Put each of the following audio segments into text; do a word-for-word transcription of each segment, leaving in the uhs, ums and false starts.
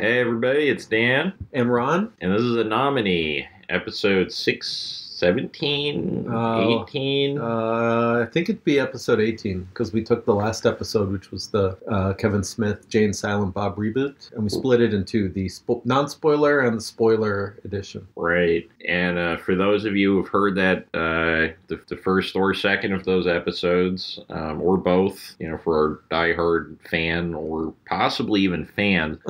Hey everybody, it's Dan. And Ron. And this is A Nominee, episode six, seventeen, uh, eighteen. Uh, I think it'd be episode eighteen, because we took the last episode, which was the uh, Kevin Smith, Jane Silent Bob reboot, and we split it into the spo- non-spoiler and the spoiler edition. Right. And uh, for those of you who've heard that, uh, the, the first or second of those episodes, um, or both, you know, for our diehard fan, or possibly even fan.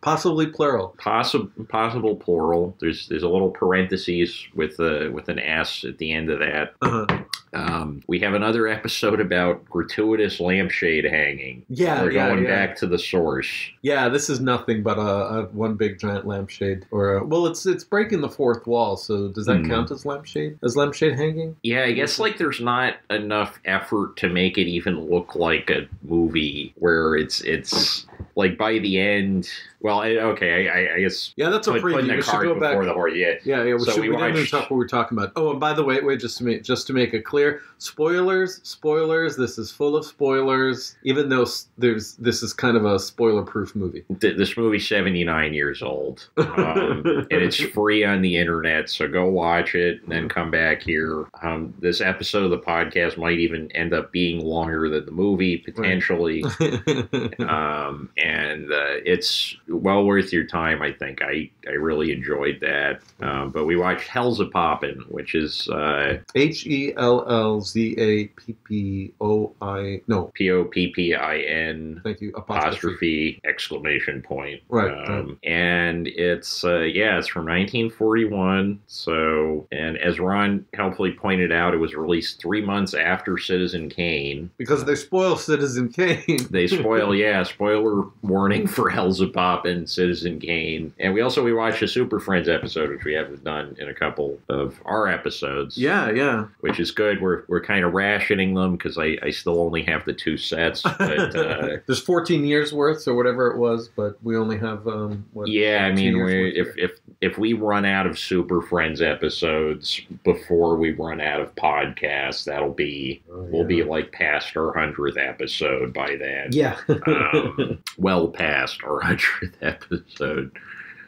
Possibly plural. Possi- possible plural. There's there's a little parentheses with the with an An S at the end of that. Uh-huh. Um, we have another episode about gratuitous lampshade hanging. Yeah, We're yeah, going yeah. back to the source. Yeah, this is nothing but a, a one big giant lampshade. Or a, well, it's it's breaking the fourth wall, so does that mm. count as lampshade? As lampshade hanging? Yeah, I guess like there's not enough effort to make it even look like a movie where it's it's like by the end. Well, I, okay, I, I guess. Yeah, that's a put, preview. We should go back. The horse, yeah, yeah, yeah. We, so should, we, we watched... didn't even talk what we were talking about. Oh, and by the way, wait, just to make just to make it clear, spoilers, spoilers. This is full of spoilers. Even though there's this is kind of a spoiler-proof movie. This movie's seventy-nine years old, um, and it's free on the internet. So go watch it, and then come back here. Um, this episode of the podcast might even end up being longer than the movie potentially, right. um, and uh, it's. Well worth your time, I think. I, I really enjoyed that. Um, but we watched Hellzapoppin', which is... Uh, H E L L Z A P P O I... No. P O P P I N... Thank you. Apostrophe. Apostrophe exclamation point. Right. Um, right. And it's... Uh, yeah, it's from nineteen forty-one. So... And as Ron helpfully pointed out, it was released three months after Citizen Kane. Because they spoil Citizen Kane. They spoil, yeah. Spoiler warning for Hellzapoppin'. And Citizen Kane, and we also we watched a Super Friends episode, which we haven't done in a couple of our episodes. Yeah, yeah, which is good. We're we're kind of rationing them because I, I still only have the two sets. But, uh, there's fourteen years worth or whatever it was, but we only have um. What, yeah, I mean, we, if if if we run out of Super Friends episodes before we run out of podcasts, that'll be oh, yeah. we'll be like past our hundredth episode by then. Yeah, um, well past our hundredth. Episode.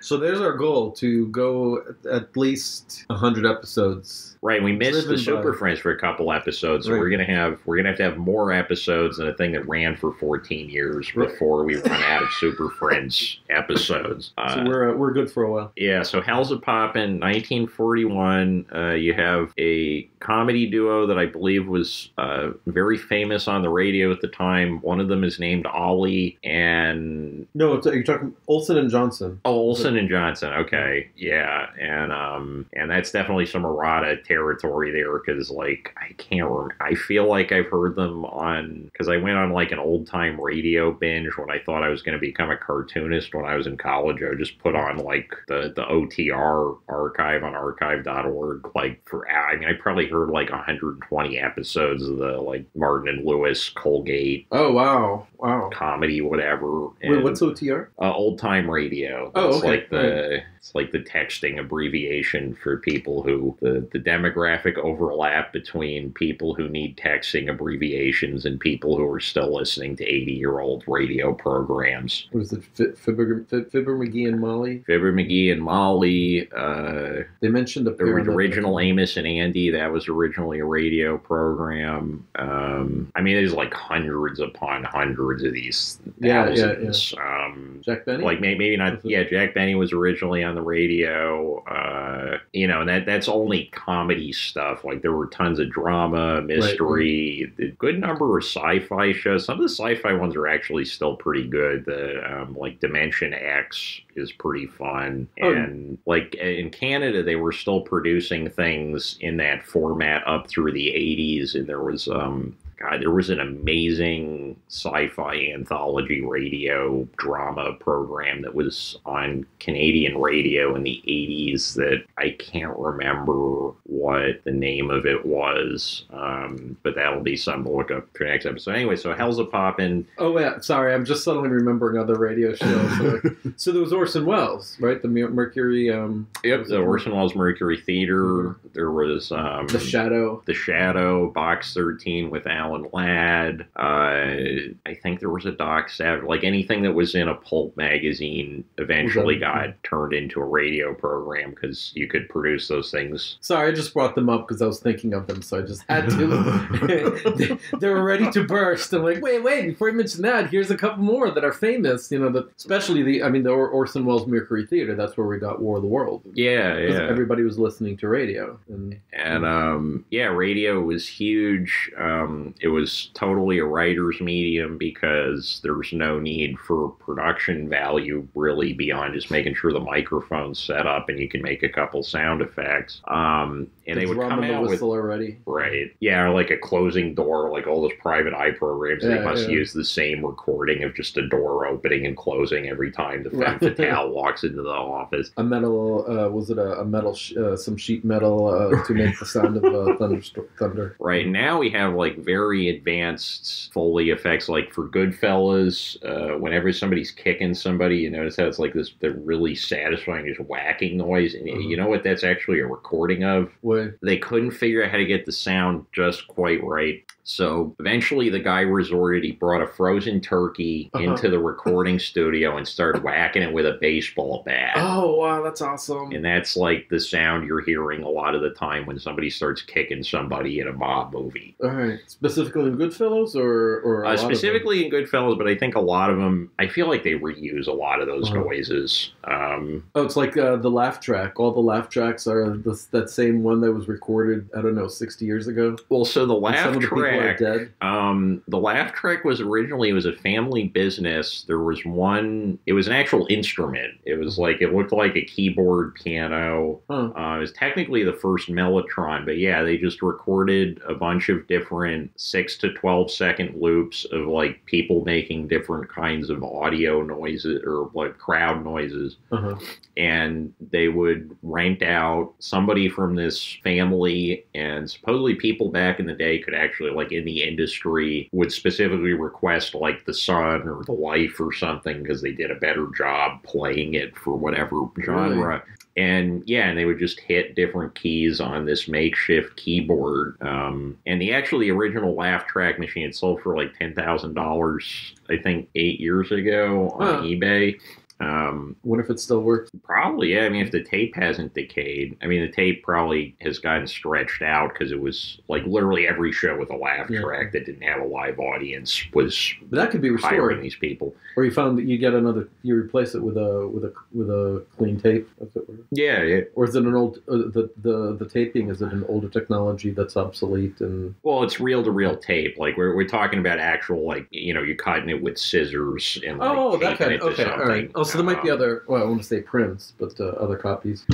So there's our goal to go at least one hundred episodes. Right, we missed the Super Friends for a couple episodes, so right. we're gonna have we're gonna have to have more episodes than a thing that ran for fourteen years before we run out of Super Friends episodes. Uh, so we're uh, we're good for a while. Yeah. So Hellzapoppin', nineteen forty-one. Uh, you have a comedy duo that I believe was uh, very famous on the radio at the time. One of them is named Ollie, and no, it's, you're talking Olsen and Johnson. Oh, Olsen and Johnson. Okay, yeah, and um, and that's definitely some errata territory there, because like I can't remember. I feel like I've heard them on, because I went on like an old time radio binge when I thought I was going to become a cartoonist when I was in college. I just put on like the, the O T R archive on archive dot org like for, I mean, I probably heard like one hundred twenty episodes of the like Martin and Lewis, Colgate, oh wow wow comedy whatever. And, wait, what's O T R? Uh, old time radio. That's, oh okay. like the right. It's like the texting abbreviation for people who the, the demographic overlap between people who need texting abbreviations and people who are still listening to eighty-year-old radio programs. What is it? Fibber McGee and Molly? Fibber McGee and Molly. Uh, they mentioned the, the original Amos and Andy. That was originally a radio program. Um, I mean, there's like hundreds upon hundreds of these thousands. Yeah, yeah, yeah. Um, Jack Benny? Like maybe, maybe not. Yeah, Jack Benny was originally on the radio. Uh, you know, and that, that's only comedy stuff. Like there were tons of drama, mystery, right. A good number of sci-fi shows. Some of the sci-fi ones are actually still pretty good. The um, like Dimension X is pretty fun, oh. and like in Canada they were still producing things in that format up through the eighties, and there was um. God, there was an amazing sci-fi anthology radio drama program that was on Canadian radio in the eighties that I can't remember what the name of it was, um, but that'll be something to look up for next episode. Anyway, so Hellzapoppin'. Oh, yeah, sorry, I'm just suddenly remembering other radio shows. So, so there was Orson Welles, right? The Mercury... Um, yep, the Orson Welles Mercury Theater. There was... Um, the Shadow. The Shadow, Box thirteen with Alan Alan Ladd. Uh, I think there was a Doc Savage. Like anything that was in a pulp magazine eventually exactly. got turned into a radio program because you could produce those things. Sorry, I just brought them up because I was thinking of them, so I just had to. They were ready to burst. I'm like, wait, wait, before you mention that, here's a couple more that are famous. You know, the, especially the, I mean, the Orson Welles Mercury Theater. That's where we got War of the Worlds. Yeah, yeah. Everybody was listening to radio. And, and um, yeah, radio was huge. Um, it was totally a writer's medium because there's no need for production value really beyond just making sure the microphone's set up and you can make a couple sound effects. Um, and the they would come and the out whistle with already. Right, yeah, like a closing door, like all those private eye programs. Yeah, they must yeah. use the same recording of just a door opening and closing every time the femme fatale walks into the office. A metal, uh, was it a, a metal, sh uh, some sheet metal uh, to make the sound of uh, thunderstorm thunder. Right now we have like very advanced Foley effects, like for Goodfellas. Uh, whenever somebody's kicking somebody, you notice how it's like this, the really satisfying, just whacking noise. And mm-hmm. you know what? That's actually a recording of. What? They couldn't figure out how to get the sound just quite right. So eventually the guy resorted, he brought a frozen turkey uh-huh. into the recording studio and started whacking it with a baseball bat. Oh, wow, that's awesome. And that's like the sound you're hearing a lot of the time when somebody starts kicking somebody in a mob movie. All right. Specifically in Goodfellas or, or a uh, lot specifically of them? In Goodfellas, but I think a lot of them, I feel like they reuse a lot of those uh-huh. noises. Um, oh, it's like uh, the laugh track. All the laugh tracks are this, that same one that was recorded, I don't know, sixty years ago. Well, so the laugh track. Dead. Um, the laugh track was originally, it was a family business. There was one, it was an actual instrument. It was like, it looked like a keyboard piano. Huh. Uh, it was technically the first Mellotron, but yeah, they just recorded a bunch of different six to twelve second loops of like people making different kinds of audio noises or like crowd noises. Uh-huh. And they would rent out somebody from this family, and supposedly people back in the day could actually like in the industry would specifically request like the son or the wife or something because they did a better job playing it for whatever genre. Really? And yeah, and they would just hit different keys on this makeshift keyboard. Um, and the actual the original laugh track machine, it sold for like ten thousand dollars, I think, eight years ago on huh. eBay. Um, what if it still works? Probably, yeah. I mean, if the tape hasn't decayed, I mean, the tape probably has gotten stretched out because it was like literally every show with a laugh yeah. track that didn't have a live audience was but that could be restored. These people, or you found that you get another, you replace it with a with a with a clean tape. If it were. Yeah, yeah. Or is it an old uh, the the the taping? Is it an older technology that's obsolete? And well, it's reel to reel tape. Like we're we're talking about actual like you know you're cutting it with scissors and like, oh that kind okay all right. I'll So there might be other, well, I want to say prints, but uh, other copies.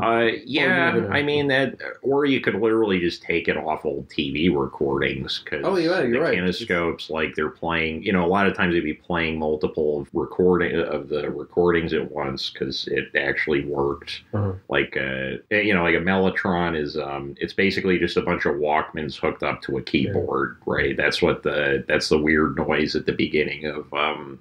Uh, yeah, I mean, that, or you could literally just take it off old T V recordings. Cause oh, yeah, you're the right. kinescopes, like they're playing, you know, a lot of times they'd be playing multiple of recording of the recordings at once because it actually worked. Uh-huh. Like, a, you know, like a Mellotron is, um, it's basically just a bunch of Walkmans hooked up to a keyboard, yeah. right? That's what the, that's the weird noise at the beginning of, um,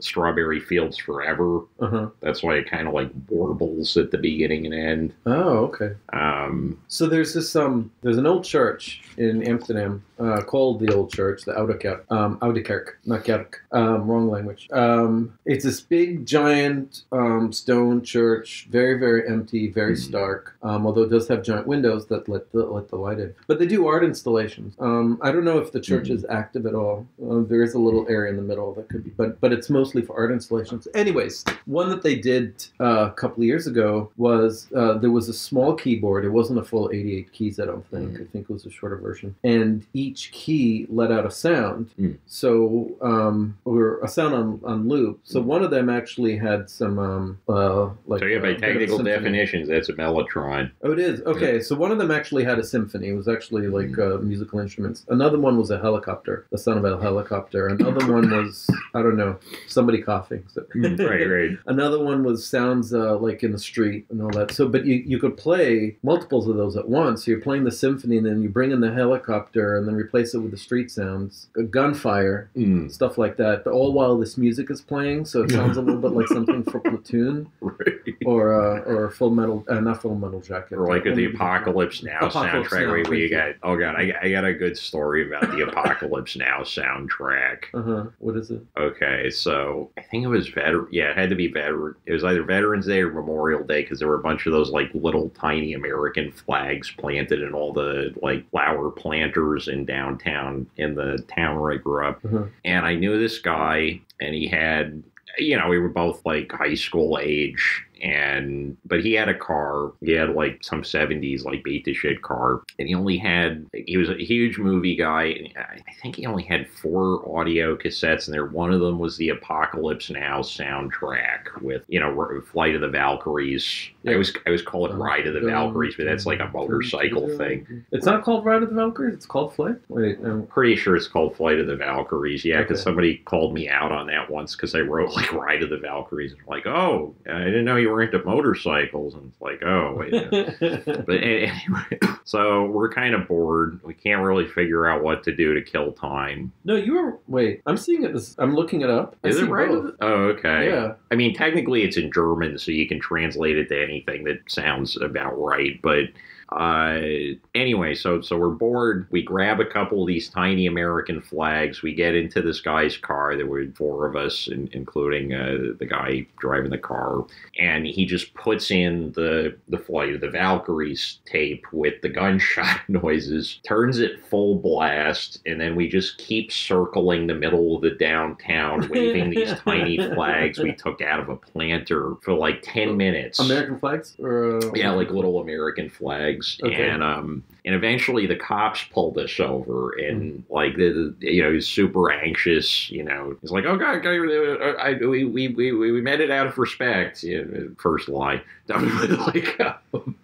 Strawberry Fields Forever. Uh-huh. That's why it kind of like warbles at the beginning and end. Oh, okay. Um, so there's this um, there's an old church in Amsterdam uh, called the Old Church, the Oude Kerk, um, Oude Kerk, not Kerk, um, wrong language. Um, it's this big, giant um, stone church, very, very empty, very mm-hmm. stark. Um, although it does have giant windows that let the let the light in. But they do art installations. Um, I don't know if the church mm-hmm. is active at all. Uh, there is a little area in the middle that could be, but but it's most mostly for art installations. Anyways, one that they did uh, a couple of years ago was uh, there was a small keyboard. It wasn't a full eighty-eight keys, I don't think. Mm. I think it was a shorter version. And each key let out a sound. Mm. So, um, or a sound on, on loop. So mm. one of them actually had some, um, uh, like... So yeah, by uh, technical definitions, that's a Mellotron. Oh, it is. Okay, yeah. So one of them actually had a symphony. It was actually like mm. uh, musical instruments. Another one was a helicopter. The sound of a helicopter. Another one was, I don't know, some somebody coughing. So. Right, right. Another one was sounds uh, like in the street and all that. So, but you, you could play multiples of those at once. So you're playing the symphony, and then you bring in the helicopter and then replace it with the street sounds, gunfire, mm. stuff like that. But all while this music is playing, so it sounds a little bit like something from Platoon right. or uh, or Full Metal, uh, not Full Metal Jacket. Or like the Apocalypse Now Apocalypse soundtrack. Now, where you got, oh God, I, I got a good story about the Apocalypse Now soundtrack. Uh-huh. What is it? Okay, so I think it was veteran. Yeah, it had to be veteran. It was either Veterans Day or Memorial Day, because there were a bunch of those like little tiny American flags planted in all the like flower planters in downtown in the town where I grew up. Uh-huh. And I knew this guy, and he had, you know, we were both like high school age. And but he had a car. He had like some seventies like beat to shit car, and he only had he was a huge movie guy, and I think he only had four audio cassettes in there. One of them was the Apocalypse Now soundtrack with, you know, Flight of the Valkyries. I was I was calling it Ride of the Valkyries, but that's like a motorcycle thing. It's not called Ride of the Valkyries. It's called Flight. Wait, I'm pretty sure it's called Flight of the Valkyries. Yeah, because okay. somebody called me out on that once because I wrote like Ride of the Valkyries, and I'm like, oh, I didn't know you were into motorcycles, and it's like, oh wait. But anyway, so we're kind of bored. We can't really figure out what to do to kill time. No, you were wait. I'm seeing it. This, I'm looking it up. Is I it right? Both. Oh, okay. Yeah. I mean, technically, it's in German, so you can translate it to anything that sounds about right, but. Uh, anyway, so so we're bored. We grab a couple of these tiny American flags. We get into this guy's car. There were four of us, in, including uh, the guy driving the car. And he just puts in the, the Flight of the Valkyries tape with the gunshot noises, turns it full blast, and then we just keep circling the middle of the downtown, waving these tiny flags we took out of a planter for like ten minutes. American flags? Or, uh... Yeah, like little American flags. Okay. And um, and eventually the cops pulled us over, and mm. like the, the, you know, he's super anxious. You know, he's like, "Oh God, God I, I, we we we we met it out of respect." Yeah, first lie. like, um,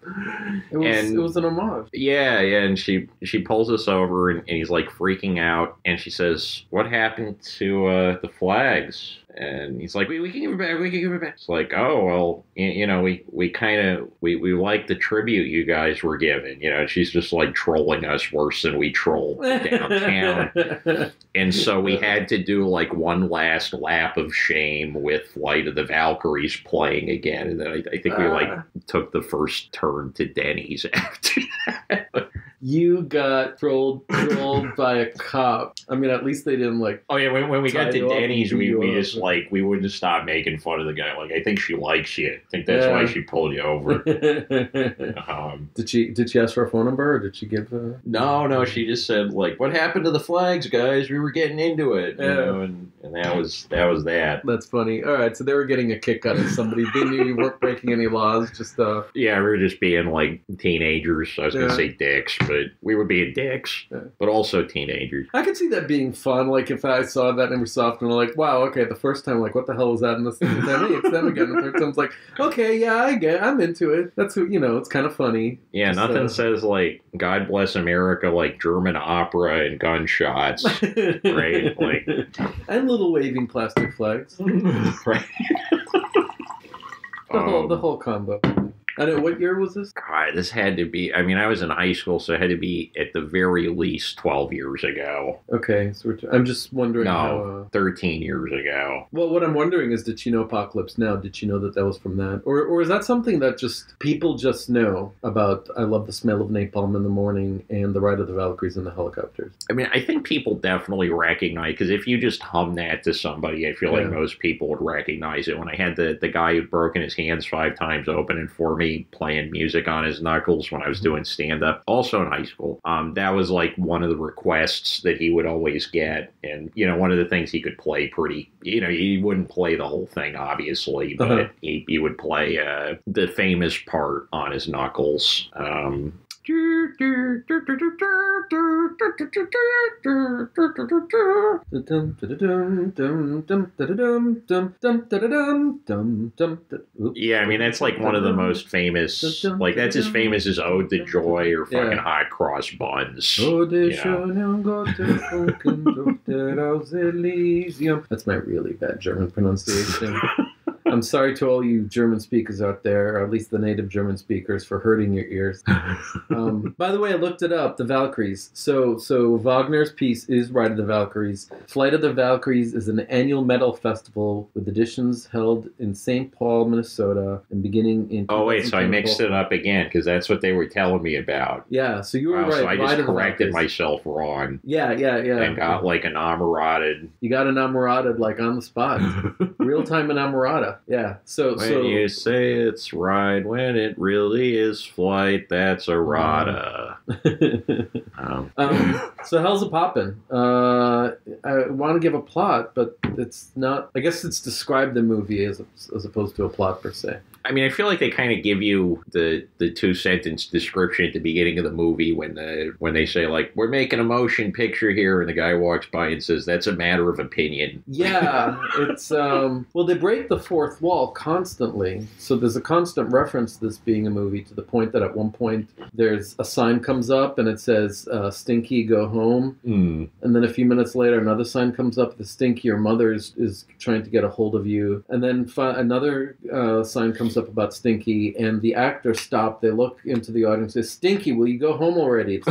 it was and, it was an homage. Yeah, yeah. And she she pulls us over, and, and he's like freaking out, and she says, "What happened to uh, the flags?" And he's like, we, we can give it back, we can give it back. It's like, oh, well, you, you know, we, we kind of, we, we like the tribute you guys were giving. You know, she's just like trolling us worse than we troll downtown. And so we had to do like one last lap of shame with Flight of the Valkyries playing again. And then I, I think we like uh, took the first turn to Denny's after that. You got trolled, trolled by a cop. I mean, at least they didn't like. Oh yeah, when, when we got to Denny's, we, we just like we wouldn't stop making fun of the guy. Like, I think she likes you. I think that's yeah. why she pulled you over. um, did she did she ask for a phone number? Or did she give? A... No, no. She just said like, "What happened to the flags, guys? We were getting into it." Yeah. You know, and, and that was that was that. That's funny. All right, so they were getting a kick out of somebody. They knew you weren't breaking any laws. Just uh. Yeah, we were just being like teenagers. I was yeah. gonna say dicks, but. We would be dicks, yeah. but also teenagers. I could see that being fun. Like if I saw that and we saw it, and we're like, "Wow, okay." The first time, like, what the hell was that? And this, and then, hey, it's them again. The third time's like, "Okay, yeah, I get it. I'm into it." That's who you know. It's kind of funny. Yeah, just, nothing uh, says like "God bless America" like German opera and gunshots, right? Like, and little waving plastic flags, right? the whole um, the whole combo. I don't know, what year was this? God, this had to be, I mean, I was in high school, so it had to be at the very least twelve years ago. Okay, so we're t I'm just wondering no, how... Uh... thirteen years ago. Well, what I'm wondering is, did she know Apocalypse Now? Did she know that that was from that? Or or is that something that just, people just know about, I love the smell of napalm in the morning, and the Ride of the Valkyries and the helicopters? I mean, I think people definitely recognize, because if you just hum that to somebody, I feel yeah. like most people would recognize it. When I had the, the guy who'd broken his hands five times open and for me, playing music on his knuckles when I was doing stand-up, also in high school. Um, that was like one of the requests that he would always get. And, you know, one of the things he could play pretty, you know, he wouldn't play the whole thing, obviously, but uh-huh. he, he would play uh, the famous part on his knuckles. Um Yeah, I mean, that's like one of the most famous, like that's as famous as Ode to Joy or fucking yeah. Hot Cross Buns. Yeah. That's my really bad German pronunciation. I'm sorry to all you German speakers out there, or at least the native German speakers, for hurting your ears. Um, by the way, I looked it up, the Valkyries. So so Wagner's piece is Ride of the Valkyries. Flight of the Valkyries is an annual metal festival with editions held in Saint Paul, Minnesota, and beginning in... Oh, wait, so I mixed it up again, because that's what they were telling me about. Yeah, so you were wow, right. So I just Ride corrected myself wrong. Yeah, yeah, yeah. And got, like, enamorated. You got enamorated, like, on the spot. Real-time enamorata. Yeah, so... When so, you say it's ride, when it really is flight, that's errata. um. um, so Hellzapoppin'. Uh, I want to give a plot, but it's not... I guess it's described the movie as, as opposed to a plot, per se. I mean, I feel like they kind of give you the, the two-sentence description at the beginning of the movie when the when they say, like, we're making a motion picture here, and the guy walks by and says, that's a matter of opinion. Yeah, it's... um. Well, they break the fourth wall constantly, so there's a constant reference to this being a movie, to the point that at one point there's a sign comes up and it says, uh, Stinky, go home. Mm. And then a few minutes later, another sign comes up, the Stinky, your mother, is, is trying to get a hold of you. And then fi- another uh, sign comes up about Stinky, and the actors stop, they look into the audience and say, Stinky, will you go home already? It's,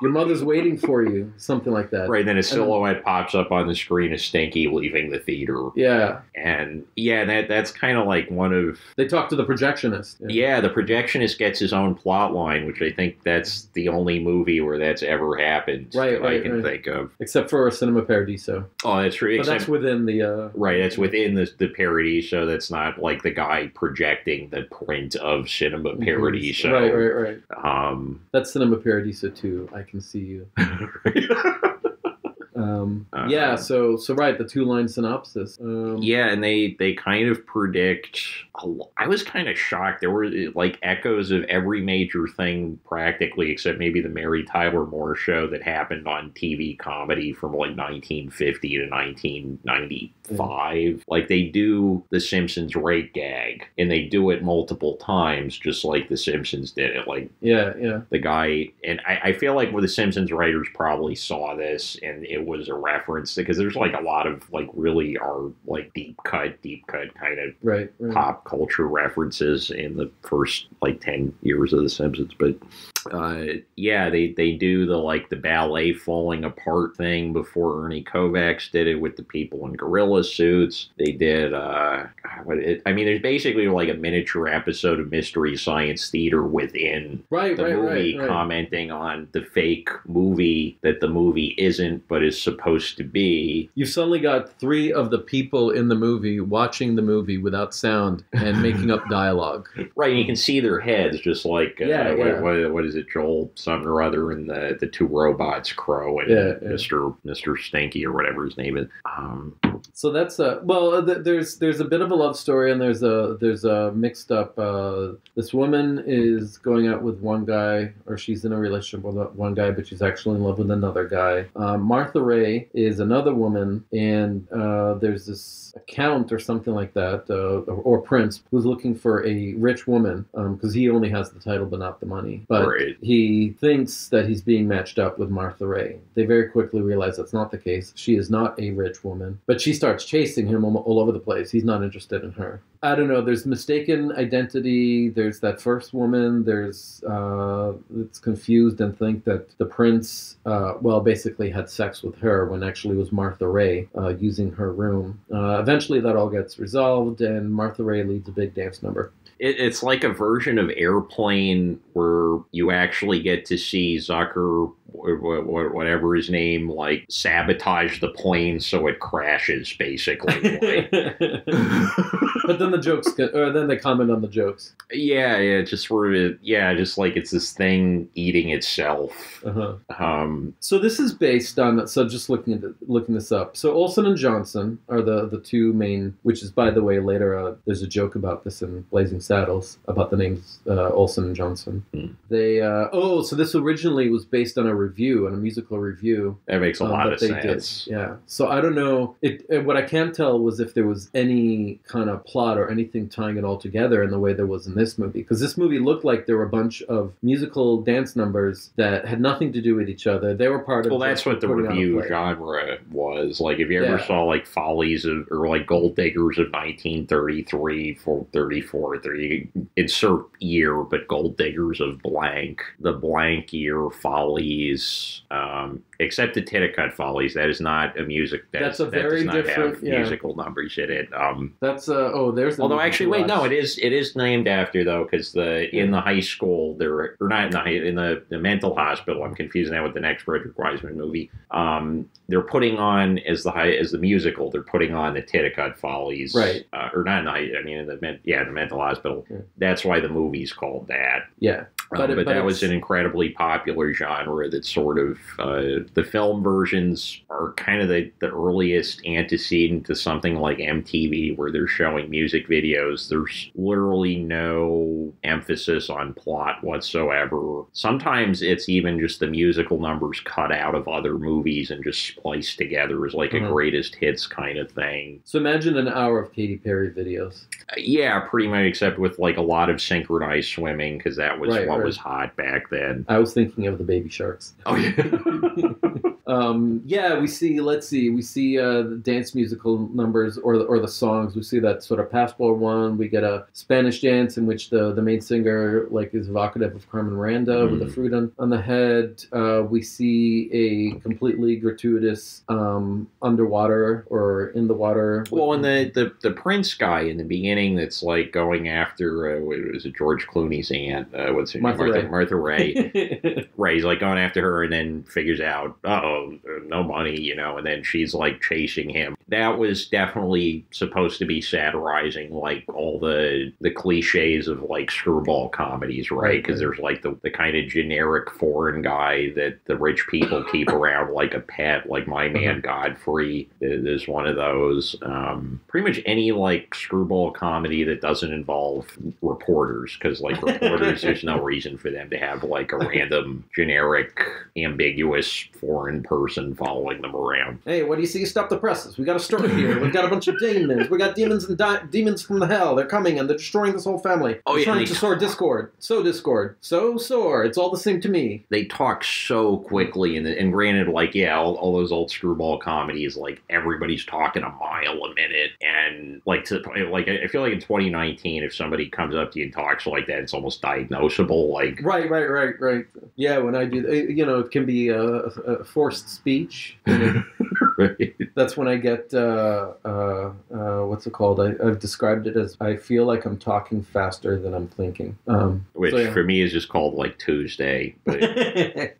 your mother's waiting for you, something like that. Right, then a silhouette then, pops up on the screen of Stinky leaving the theater. Yeah. And yeah, that that's kind of like one of... They talk to the projectionist. Yeah. yeah, the projectionist gets his own plot line, which I think that's the only movie where that's ever happened right, that right, I can right. think of. Except for Cinema Paradiso. Oh, that's true. But that's within the... Uh, right, that's within the, the Paradiso. That's not like the guy projecting the print of Cinema Paradiso. Right, right, right. Um, That's Cinema Paradiso too. I can see you. Um, uh, yeah, so so right, the two-line synopsis. Um, yeah, and they, they kind of predict... A lo- I was kind of shocked. There were like echoes of every major thing practically, except maybe the Mary Tyler Moore Show that happened on T V comedy from like nineteen fifty to nineteen ninety-five. Mm-hmm. Like they do the Simpsons rape gag, and they do it multiple times, just like the Simpsons did it. Like yeah, yeah. The guy... And I, I feel like well, the Simpsons writers probably saw this, and it was a reference, because there's like a lot of like really are like deep cut deep cut kind of right, right. pop culture references in the first like ten years of The Simpsons, but uh yeah they they do the like the ballet falling apart thing before Ernie Kovacs did it with the people in gorilla suits. They did uh what it, I mean there's basically like a miniature episode of Mystery Science Theater within right, the right, movie right, commenting right. on the fake movie that the movie isn't but is supposed to be. You've suddenly got three of the people in the movie watching the movie without sound and making up dialogue. Right, and you can see their heads just like, uh, yeah, yeah. What, what, what is it, Joel something or other, and the, the two robots, Crow and yeah, yeah. Mister Mister Stinky or whatever his name is. Um, so that's a, well, th- there's there's a bit of a love story, and there's a, there's a mixed up, uh, this woman is going out with one guy, or she's in a relationship with one guy, but she's actually in love with another guy. Um, Martha Raye is another woman, and uh, there's this count or something like that, uh, or, or prince, who's looking for a rich woman, because um, he only has the title but not the money. But right. he thinks that he's being matched up with Martha Raye. They very quickly realize that's not the case. She is not a rich woman, but she starts chasing him all over the place. He's not interested in her. I don't know. There's mistaken identity. There's that first woman. There's uh, it's confused and think that the prince, uh, well, basically had sex with her when actually it was Martha Raye uh, using her room. Uh, eventually, that all gets resolved, and Martha Raye leads a big dance number. It, it's like a version of Airplane where you actually get to see Zucker, whatever his name, like sabotage the plane so it crashes, basically. Like. But then the jokes, or then they comment on the jokes. Yeah, yeah, just yeah, just like it's this thing eating itself. Uh-huh. Um, so this is based on. So just looking at the, looking this up. So Olsen and Johnson are the the two main. Which is, by the way, later uh, there's a joke about this in Blazing Saddles about the names uh, Olsen and Johnson. Hmm. They uh, oh, so this originally was based on a review, on a musical review. That makes a um, lot of sense. Did. Yeah. So I don't know. It, it what I can tell was if there was any kind of plot or anything tying it all together in the way there was in this movie, because this movie looked like there were a bunch of musical dance numbers that had nothing to do with each other. They were part of. Well, that's what the review genre was. Like, if you ever yeah. saw like Follies of, or like Gold Diggers of nineteen thirty-three, for thirty-four, thirty, insert year, but Gold Diggers of blank, the blank year Follies. Um, Except the Titticut Follies, that is not a music. That that's is, a very that does not different have yeah. musical numbers in it. Um, that's uh, oh, there's. The although actually, wait, no, it is it is named after though, because the in the high school there or not in the in the, the mental hospital. I'm confusing that with the next Frederick Wiseman movie. Um, they're putting on as the high as the musical. They're putting on the Titticut Follies, right? Uh, or not in the high. I mean, in the yeah, the mental hospital. Yeah. That's why the movie's called that. Yeah. Um, but, it, but, but that was an incredibly popular genre that sort of, uh, the film versions are kind of the, the earliest antecedent to something like M T V where they're showing music videos. There's literally no emphasis on plot whatsoever. Sometimes it's even just the musical numbers cut out of other movies and just spliced together as like mm-hmm. a greatest hits kind of thing. So imagine an hour of Katy Perry videos. Uh, yeah, pretty much, except with like a lot of synchronized swimming because that was right. one. was hot back then. I was thinking of the Baby Sharks. Oh yeah. Um, yeah, we see, let's see, we see uh, the dance musical numbers or the, or the songs. We see that sort of Passport one. We get a Spanish dance in which the, the main singer like is evocative of Carmen Miranda mm. with the fruit on, on the head. Uh, we see a completely gratuitous um, underwater or in the water. Well, and the, the, the prince guy in the beginning that's like going after, uh, what was it, George Clooney's aunt? Uh, what's her Martha name? Raye. Martha Raye. Right, he's like going after her and then figures out, uh-oh, no money, you know, and then she's like chasing him. That was definitely supposed to be satirizing like all the the cliches of like screwball comedies, right? Because there's like the, the kind of generic foreign guy that the rich people keep around like a pet, like my man Godfrey is one of those. Um, pretty much any like screwball comedy that doesn't involve reporters, because like reporters, there's no reason for them to have like a random, generic, ambiguous foreign person following them around. Hey, what do you see? Stop the presses. We got a story here. We've got a bunch of demons. We got demons and di demons from the hell. They're coming and they're destroying this whole family. Oh, yeah, to soar discord. So discord. So sore. It's all the same to me. They talk so quickly, and, and granted, like, yeah, all, all those old screwball comedies, like, everybody's talking a mile a minute, and, like, to like I feel like in twenty nineteen, if somebody comes up to you and talks like that, it's almost diagnosable, like... Right, right, right, right. Yeah, when I do... You know, it can be a, a forced speech. It, right. That's when I get, uh, uh, uh, what's it called? I, I've described it as, I feel like I'm talking faster than I'm thinking. Um, Which so, yeah. for me is just called like Tuesday. But,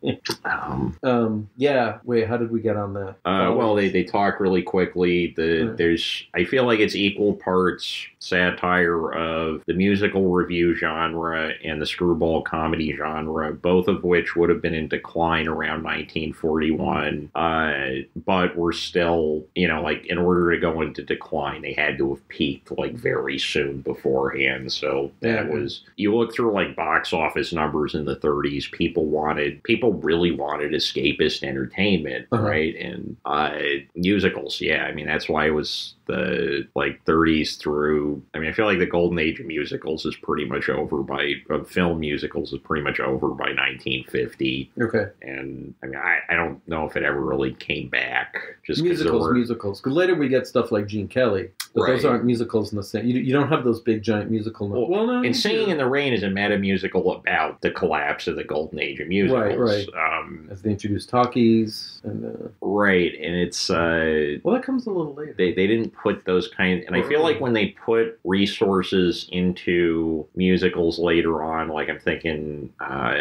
um, um, yeah. Wait, how did we get on that? Uh, well, they, they talk really quickly. The, right. There's, I feel like it's equal parts satire of the musical review genre and the screwball comedy genre, both of which would have been in decline around nineteen forty-one. Uh, but were still, you know, like in order to go into decline, they had to have peaked like very soon beforehand. So that yeah. was, you look through like box office numbers in the thirties, people wanted, people really wanted escapist entertainment, uh-huh. right? And uh, musicals. Yeah. I mean, that's why it was the like thirties through, I mean, I feel like the golden age of musicals is pretty much over by, of film musicals is pretty much over by nineteen fifty. Okay. And I mean, I, I don't know if it ever really came back. Just musicals, were... musicals. Because later we get stuff like Gene Kelly. But right. those aren't musicals in the same, you, you don't have those big giant musical numbers. Well, well no, and Singing in the Rain is a meta musical about the collapse of the golden age of musicals. Right, right. Um, As they introduced talkies. And, uh... Right. And it's... Uh, well, that comes a little later. They, they didn't put those kinds, and I feel like when they put resources into musicals later on, like I'm thinking, uh,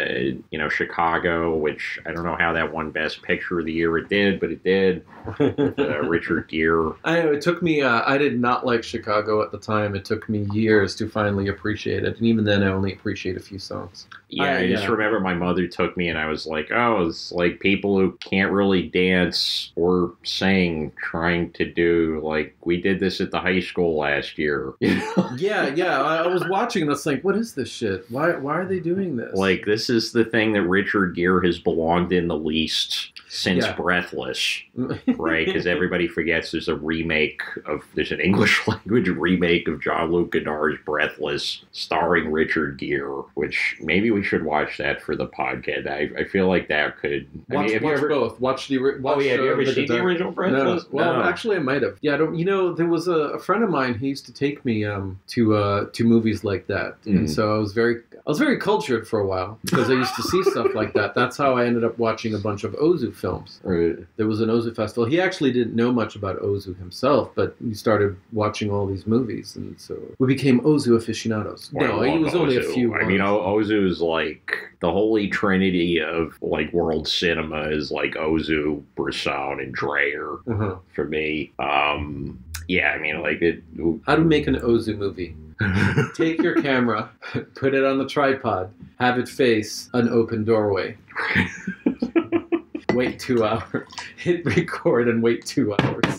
you know, Chicago, which I don't know how that won Best Picture of the year. It did, but it did. uh, Richard Gere. I know, it took me, uh, I did not like Chicago at the time. It took me years to finally appreciate it. And even then, I only appreciate a few songs. Yeah, I, I just yeah. remember my mother took me and I was like, oh, it's like people who can't really dance or sing trying to do, like, we did this at the high school last year. yeah, yeah. I, I was watching and I was like, what is this shit? Why, why are they doing this? Like, this is the thing that Richard Gere has belonged in the least since yeah. Breathless, right? Because everybody forgets there's a remake of, there's an English language remake of Jean-Luc Godard's Breathless starring Richard Gere, which maybe we should watch that for the podcast. I, I feel like that could... Watch, I mean, have watch you ever, both. Watch the... Watch, oh, yeah. Have you ever the seen the original Breathless? No. Well, no. actually, I might have. Yeah, I don't... You know, there was a, a friend of mine, he used to take me um, to uh, to movies like that. Mm. And so I was very... I was very cultured for a while because I used to see stuff like that. That's how I ended up watching a bunch of Ozu films. Right. There was an Ozu festival. He actually didn't know much about Ozu himself, but he started watching all these movies, and so we became Ozu aficionados. Well, no, it was Ozu. Only a few. I ones. mean, Ozu is like the holy trinity of like world cinema is like Ozu, Brisson, and Dreyer uh-huh. for me. Um, yeah, I mean, like it. How to make an Ozu movie? Take your camera, put it on the tripod, have it face an open doorway. Wait two hours. Hit record and wait two hours.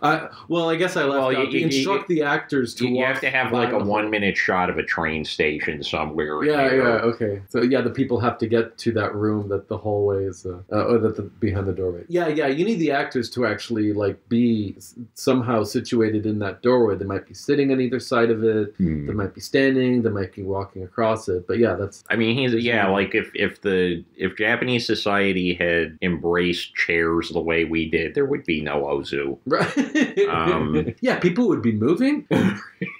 I, well, I guess I left well, out. You, you, instruct you, the actors to you, watch. You have to have like a one-minute shot of a train station somewhere. Yeah, here. yeah, okay. So yeah, the people have to get to that room that the hallway is, uh, uh, or that the behind the doorway. Yeah, yeah. You need the actors to actually like be somehow situated in that doorway. They might be sitting on either side of it. Hmm. They might be standing. They might be walking across it. But yeah, that's. I mean, he's yeah. Funny. Like if if the if Japanese society had embraced chairs the way we did, there would be no Ozu. Right. um, yeah, people would be moving.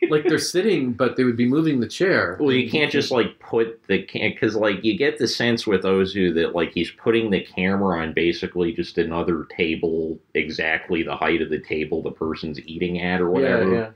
Like they're sitting, but they would be moving the chair. Well, you can't just like put the can because like you get the sense with Ozu that like he's putting the camera on basically just another table, exactly the height of the table the person's eating at or whatever. Yeah, yeah.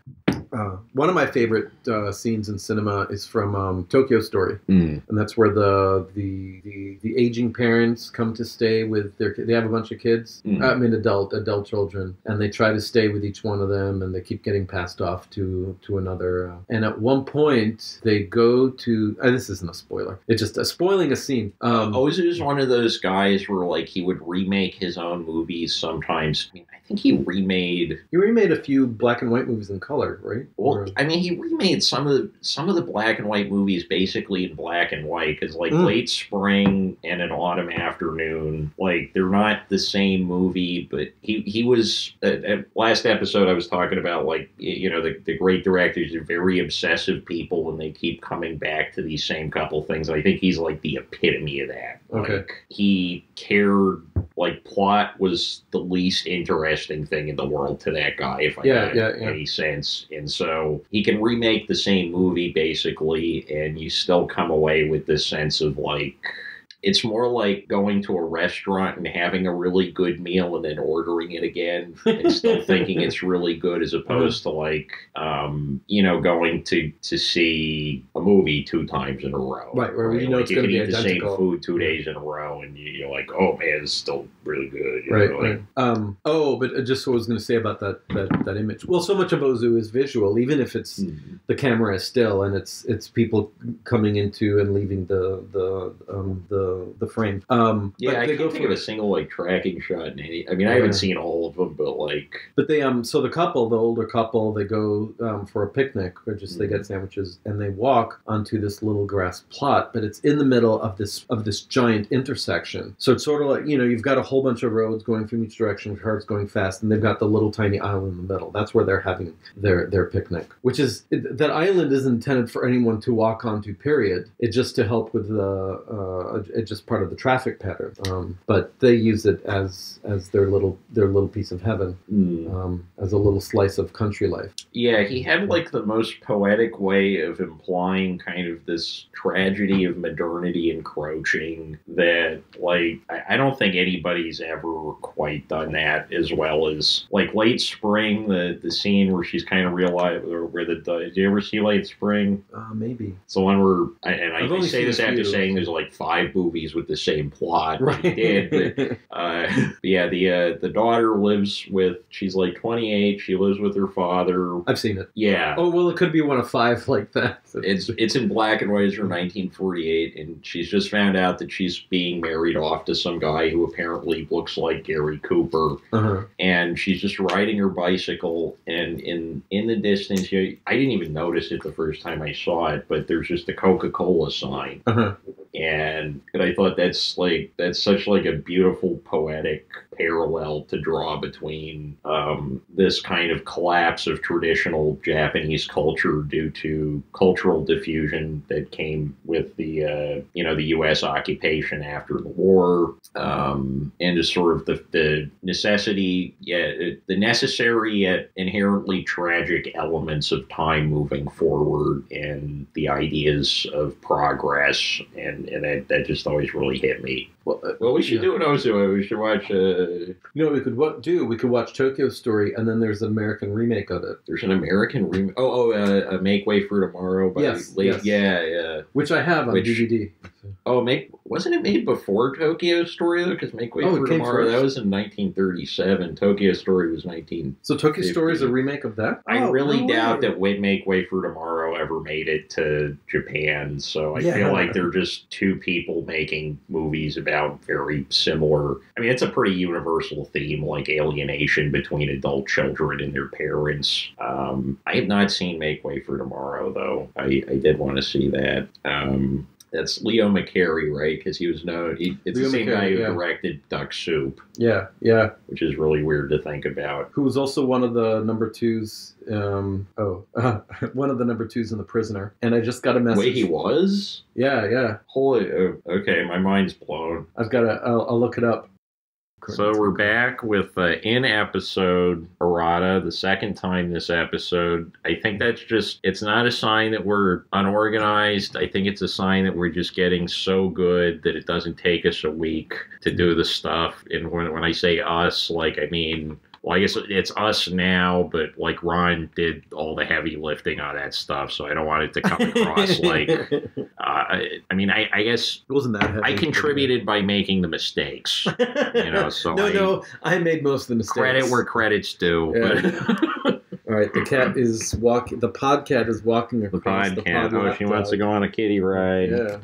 Uh, one of my favorite uh, scenes in cinema is from um, Tokyo Story, mm. and that's where the, the the the aging parents come to stay with their. They have a bunch of kids. Mm. I mean, adult adult children, and they try to stay with each one of them, and they keep getting passed off to to another. Uh, and at one point, they go to. Uh, this isn't a spoiler. It's just uh, spoiling a scene. Um, Ozu is one of those guys where like he would remake his own movies sometimes. I mean, I think he remade. He remade a few black and white movies in color, right? Well, I mean, he remade some of the, some of the black and white movies basically in black and white because, like, mm. Late Spring and An Autumn Afternoon, like, they're not the same movie. But he he was at, at last episode I was talking about, like, you know, the, the great directors are very obsessive people and they keep coming back to these same couple things. I think he's like the epitome of that. Okay, like, he cared. Like, plot was the least interesting thing in the world to that guy, if I yeah, yeah, yeah. any sense. And so he can remake the same movie, basically, and you still come away with this sense of, like... It's more like going to a restaurant and having a really good meal and then ordering it again and still thinking it's really good as opposed to like, um, you know, going to, to see a movie two times in a row. Right, where right? you know like it's going to be identical. You can eat the same food two days in a row and you're like, oh man, it's still really good. You right, know, like, right. Um, oh, but just what I was going to say about that, that that image. Well, so much of Ozu is visual, even if it's mm-hmm. the camera is still and it's it's people coming into and leaving the, the, um, the the frame. Um, yeah, I can't think of a single like tracking shot in any. I mean, I haven't seen all of them, but like. But they um. So the couple, the older couple, they go um for a picnic or just mm-hmm. they get sandwiches and they walk onto this little grass plot, but it's in the middle of this of this giant intersection. So it's sort of like you know you've got a whole bunch of roads going from each direction, cars going fast, and they've got the little tiny island in the middle. That's where they're having their their picnic, which is that island isn't intended for anyone to walk onto. Period. It's just to help with the. Uh, It's just part of the traffic pattern, um, but they use it as as their little their little piece of heaven, mm. um, as a little slice of country life. Yeah, he had like the most poetic way of implying kind of this tragedy of modernity encroaching that like, I don't think anybody's ever quite done that as well as, like, Late Spring, the the scene where she's kind of realized, or where the, did you ever see Late Spring? Uh, maybe. It's the one where, and I, I say this after saying there's like five movies with the same plot. Right. I did, but, uh, yeah, the, uh, the daughter lives with, she's like twenty-eight, she lives with her father. I've seen it. Yeah. Oh, well, it could be one of five like that. It's, it's in black and white, it's from nineteen forty-eight, and she's just found out that she's being married off to some guy who apparently looks like Gary Cooper. Uh-huh. And she's just riding her bicycle, and in in the distance, you know, I didn't even notice it the first time I saw it, but there's just the Coca-Cola sign. Uh-huh. And, and I thought that's like, that's such like a beautiful poetic parallel to draw between um, this kind of collapse of traditional Japanese culture due to cultural diffusion that came with the, uh, you know, the U S occupation after the war, um, and just sort of the, the necessity, yeah, the necessary yet inherently tragic elements of time moving forward and the ideas of progress, and And that, that just always really hit me. Well, uh, well we should yeah. do an Ozu. We should watch... Uh... No, we could what do. We could watch Tokyo Story, and then there's an American remake of it. There's an American remake? Oh, oh uh, Make Way for Tomorrow. By yes, late, yes. Yeah, yeah. Which I have on Which, D V D. Oh, make wasn't it made before Tokyo Story, though? Because Make Way oh, for Tomorrow, that was in nineteen thirty-seven. Tokyo Story was nineteen fifty. So Tokyo Story is a remake of that? I oh, really no doubt that Make Way for Tomorrow ever made it to Japan, so I yeah, feel like they're just two people making movies about very similar... I mean, it's a pretty universal theme, like alienation between adult children and their parents. Um, I have not seen Make Way for Tomorrow, though. I, I did want to see that. Um... That's Leo McCarey, right? Because he was known... He, it's Leo the same McCarey, guy who yeah. directed Duck Soup. Yeah, yeah. Which is really weird to think about. Who was also one of the number twos... Um, oh, uh, one of the number twos in The Prisoner. And I just got a message... Wait, he was? Yeah, yeah. Holy... Uh, okay, my mind's blown. I've got to... I'll, I'll look it up. So we're back with uh, in-episode errata, the second time this episode. I think that's just, it's not a sign that we're unorganized. I think it's a sign that we're just getting so good that it doesn't take us a week to do the stuff. And when, when I say us, like, I mean... Well, I guess it's us now, but, like, Ron did all the heavy lifting on that stuff, so I don't want it to come across like... Uh, I, I mean, I, I guess... It wasn't that heavy. I contributed by making the mistakes, you know, so No, I, no, I made most of the mistakes. Credit where credit's due, yeah. but... All right, the cat is walking... The pod cat is walking across the pod cat. The pod oh, she wants to go on a kitty ride. Yeah.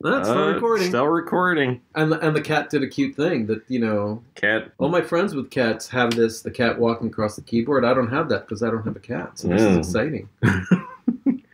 That's still uh, recording. Still recording. And the, and the cat did a cute thing that, you know... Cat. All my friends with cats have this, the cat walking across the keyboard. I don't have that because I don't have a cat. So this mm. is exciting.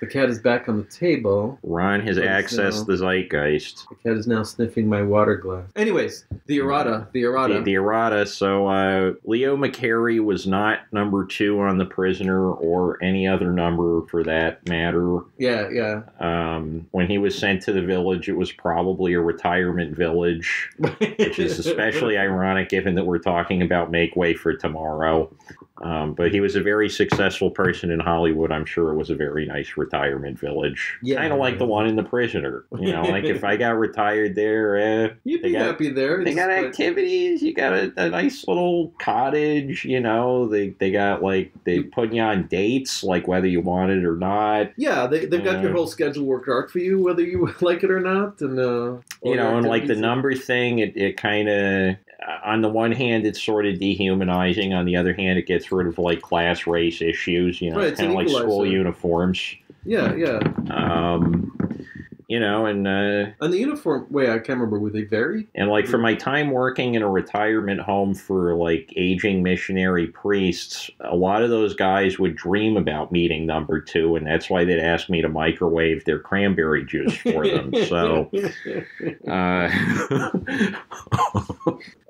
The cat is back on the table. Ron has accessed now, the zeitgeist. The cat is now sniffing my water glass. Anyways, the errata, the errata. The, the errata. So uh, Leo McCarey was not number two on The Prisoner or any other number for that matter. Yeah, yeah. Um, when he was sent to the village, it was probably a retirement village, which is especially ironic given that we're talking about Make Way for Tomorrow. Um, but he was a very successful person in Hollywood. I'm sure it was a very nice retirement village. Yeah. Kind of like the one in The Prisoner. You know, like if I got retired there, uh, you'd be got, happy there. They got activities. You got a, a nice little cottage. You know, they they got like they put you on dates, like whether you want it or not. Yeah, they they've got uh, your whole schedule worked out for you, whether you like it or not, and uh, you know, and like the number thing, it it kind of. On the one hand, it's sort of dehumanizing. On the other hand, it gets rid of, like, class race issues. You know, right, it's kind of like school uniforms. Yeah, yeah. Um... You know, and... Uh, and the uniform... Wait, I can't remember. Were they varied? And, like, for my time working in a retirement home for, like, aging missionary priests, a lot of those guys would dream about meeting number two, and that's why they'd ask me to microwave their cranberry juice for them. So...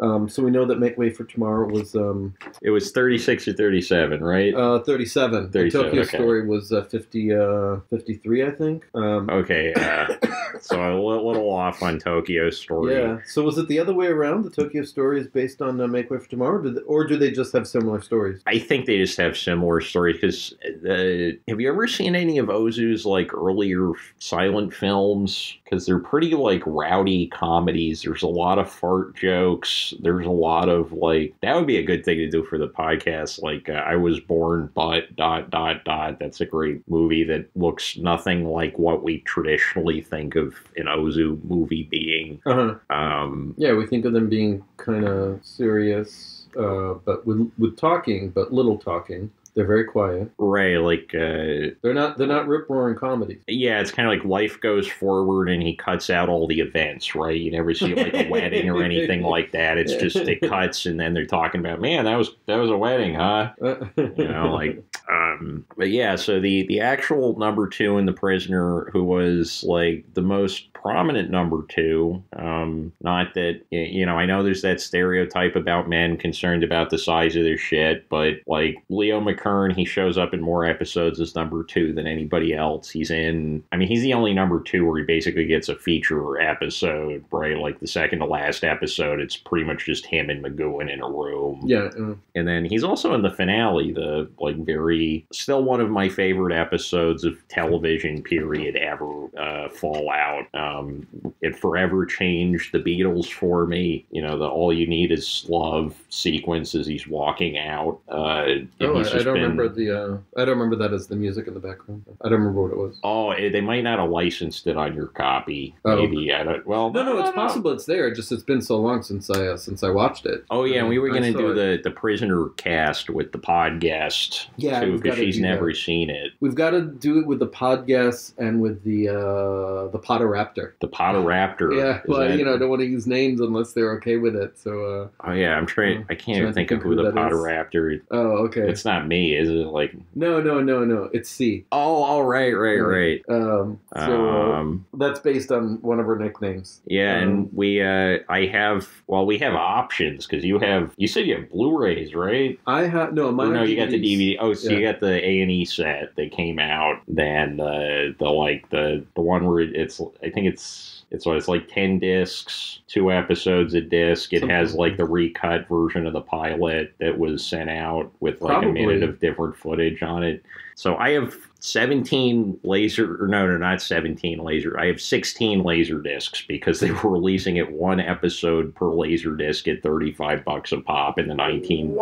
Uh, Um, so we know that Make Way for Tomorrow was... Um, it was thirty-six or thirty-seven, right? Uh, thirty-seven. thirty-seven Tokyo okay. Story was uh, fifty, uh, fifty-three, I think. Um, okay, uh, so a little off on Tokyo Story. Yeah, so was it the other way around? The Tokyo Story is based on uh, Make Way for Tomorrow? Or do, they, or do they just have similar stories? I think they just have similar stories, because uh, have you ever seen any of Ozu's like earlier silent films? Because they're pretty like rowdy comedies. There's a lot of fart jokes. There's a lot of like, that would be a good thing to do for the podcast. Like, uh, I was born, but dot, dot, dot. That's a great movie that looks nothing like what we traditionally think of an Ozu movie being. Uh-huh. Um, yeah, we think of them being kind of serious, uh, but with, with talking, but little talking. They're very quiet. Right, like... Uh, they're not They're not rip-roaring comedies. Yeah, it's kind of like life goes forward and he cuts out all the events, right? You never see like a wedding or anything like that. It's just it cuts and then they're talking about, man, that was that was a wedding, huh? You know, like... Um, but yeah, so the, the actual number two in The Prisoner, who was like the most prominent number two, um, not that, you know, I know there's that stereotype about men concerned about the size of their shit, but like Leo McCarey, he shows up in more episodes as number two than anybody else. He's in, I mean, he's the only number two where he basically gets a feature episode, right? Like the second to last episode, it's pretty much just him and McGowan in a room. Yeah. Mm. And then he's also in the finale, the like very still one of my favorite episodes of television period ever, uh, Fallout. Um, it forever changed the Beatles for me. You know, the All You Need Is Love sequence as he's walking out. Uh, oh, I, I don't been, remember the, uh, I don't remember that as the music in the background. I don't remember what it was. Oh, it, they might not have licensed it on your copy. Oh. Maybe. I don't, well, no, no, no it's no. possible it's there. Just it's been so long since I, uh, since I watched it. Oh yeah. Um, we were going to do it. the, the Prisoner cast with the podcast. Yeah. So because she's never that. seen it. We've got to do it with the podcast and with the uh, the Potaraptor. The Potaraptor. Yeah, well, that... you know, I don't want to use names unless they're okay with it. So. Uh, oh yeah, I'm trying. Uh, I can't even think, think of who, who the Potaraptor is. Oh, okay. It's not me, is it? Like. No, no, no, no. It's C. Oh, all right, right, right. Um, so um, uh, that's based on one of her nicknames. Yeah, um, and we, uh, I have. Well, we have options because you have. You said you have Blu-rays, right? I have no. Mine. No, you got the D V D. Oh, so yeah. You got the A and E set that came out, then uh, the like the the one where it's I think it's it's what it's like ten discs, two episodes a disc. It Something. has like the recut version of the pilot that was sent out with like Probably. a minute of different footage on it. So I have seventeen laser, or no, no, not seventeen laser. I have sixteen laser discs because they were releasing it one episode per laser disc at thirty-five bucks a pop in the nineteen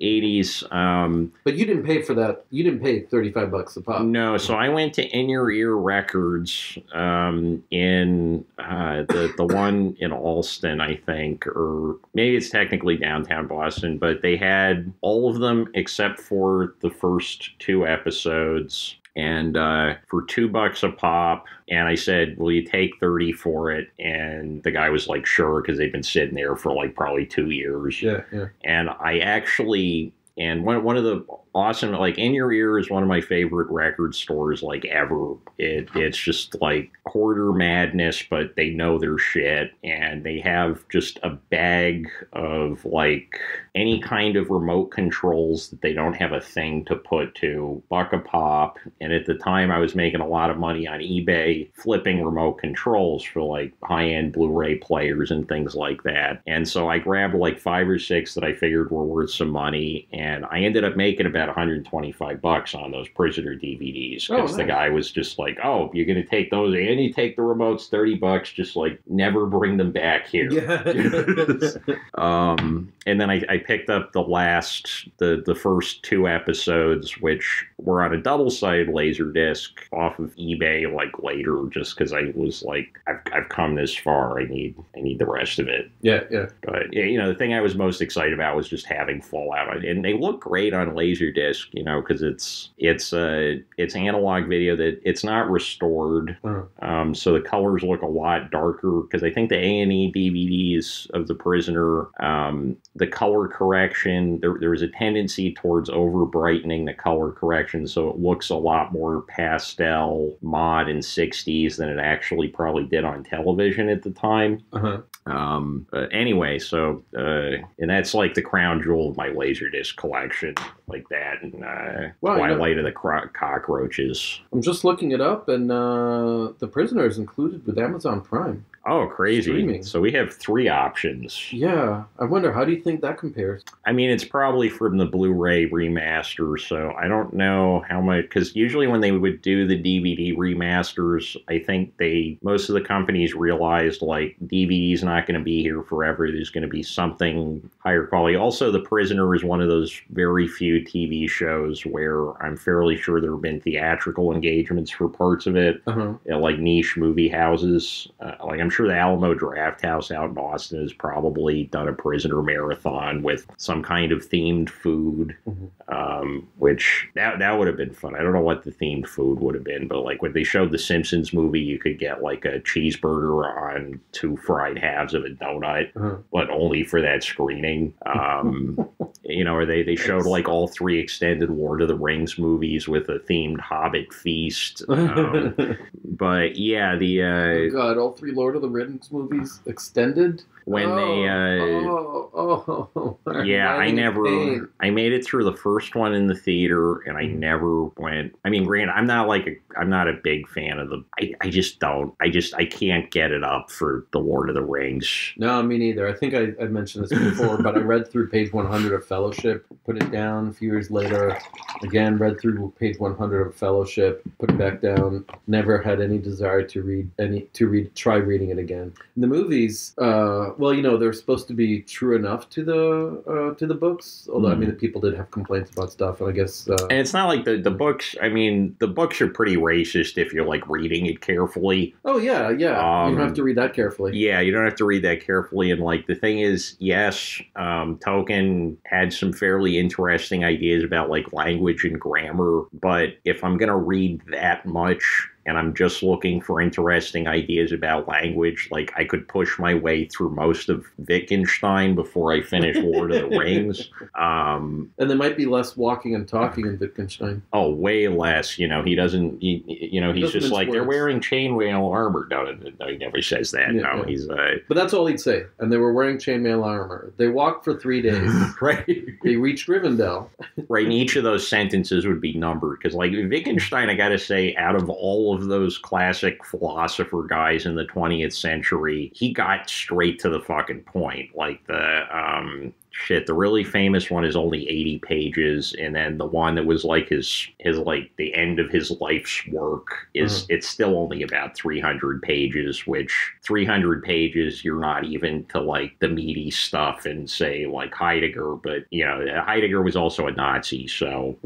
eighties. Wow. Um, but you didn't pay for that. You didn't pay thirty-five bucks a pop. No. So I went to In Your Ear Records um, in uh, the, the one in Allston, I think, or maybe it's technically downtown Boston, but they had all of them except for the first two episodes and uh for two bucks a pop. And I said, will you take thirty for it? And the guy was like, sure, because they've been sitting there for like probably two years. Yeah, yeah. And I actually and one, one of the awesome, like, In Your Ear is one of my favorite record stores, like, ever. It, it's just, like, hoarder madness, but they know their shit, and they have just a bag of, like, any kind of remote controls that they don't have a thing to put to, buck a pop, and at the time, I was making a lot of money on eBay flipping remote controls for, like, high-end Blu-ray players and things like that, and so I grabbed, like, five or six that I figured were worth some money, and I ended up making about one hundred twenty-five bucks on those Prisoner D V Ds, because oh, nice. the guy was just like, oh, you're gonna take those and you take the remotes, thirty bucks, just like never bring them back here. Yeah. um and then I, I picked up the last the the first two episodes, which were on a double-sided laser disc off of eBay like later, just because I was like, I've, I've come this far, I need I need the rest of it. Yeah, yeah. But yeah, you know, the thing I was most excited about was just having Fallout, and they look great on laser disc, you know, because it's it's uh it's analog video that it's not restored, uh-huh. um so the colors look a lot darker, because I think the A and E D V Ds of The Prisoner um the color correction, there, there was a tendency towards over-brightening the color correction, so it looks a lot more pastel, modern sixties than it actually probably did on television at the time. Uh-huh. Um, uh, anyway, so, uh, and that's like the crown jewel of my Laserdisc collection, like that, and uh, well, Twilight you know, of the Cro- Cockroaches. I'm just looking it up, and uh, The Prisoner is included with Amazon Prime. Oh, crazy. Streaming. So we have three options. Yeah. I wonder, how do you think that compares? I mean, it's probably from the Blu-ray remaster, so I don't know how much, because usually when they would do the D V D remasters, I think they, most of the companies realized, like, D V D's not going to be here forever. There's going to be something higher quality. Also, The Prisoner is one of those very few T V shows where I'm fairly sure there have been theatrical engagements for parts of it, uh-huh. you know, like niche movie houses. Uh, like, I'm sure the Alamo Drafthouse out in Boston has probably done a Prisoner marathon with some kind of themed food, mm-hmm. um, which that that would have been fun. I don't know what the themed food would have been, but like when they showed the Simpsons movie, you could get like a cheeseburger on two fried halves of a donut, mm-hmm. but only for that screening. Um, you know, or they, they showed like all three extended Lord of the Rings movies with a themed Hobbit feast. Um, but yeah, the... Uh, oh God, all three Lord of the Rings movies extended? When oh, they, uh, oh, oh, oh. yeah, I never, pain. I made it through the first one in the theater, and I never went. I mean, granted, I'm not like, a, I'm not a big fan of the, I, I just don't, I just, I can't get it up for the Lord of the Rings. No, me neither. I think I, I mentioned this before, but I read through page one hundred of Fellowship, put it down a few years later, again, read through page one hundred of Fellowship, put it back down, never had any desire to read, any to read, try reading it again. In the movies, uh, well, you know, they're supposed to be true enough to the uh, to the books. Although, mm. I mean, the people did have complaints about stuff, and I guess... Uh, and it's not like the, the books... I mean, the books are pretty racist if you're, like, reading it carefully. Oh, yeah, yeah. Um, you don't have to read that carefully. Yeah, you don't have to read that carefully. And, like, the thing is, yes, um, Tolkien had some fairly interesting ideas about, like, language and grammar. But if I'm going to read that much... and I'm just looking for interesting ideas about language. Like, I could push my way through most of Wittgenstein before I finish Lord of the Rings. Um, and there might be less walking and talking in Wittgenstein. Oh, way less. You know, he doesn't, he, you know, he's just like, words. They're wearing chainmail armor. No, no, he never says that. Yeah, no, yeah. he's uh, But that's all he'd say. And they were wearing chainmail armor. They walked for three days. Right. They reached Rivendell. Right. And each of those sentences would be numbered. Because, like, Wittgenstein, I got to say, out of all of Of those classic philosopher guys in the twentieth century, he got straight to the fucking point. Like the um shit, the really famous one is only eighty pages, and then the one that was like his his like the end of his life's work is mm-hmm. it's still only about three hundred pages, which three hundred pages you're not even to like the meaty stuff and say like Heidegger, but you know, Heidegger was also a Nazi, so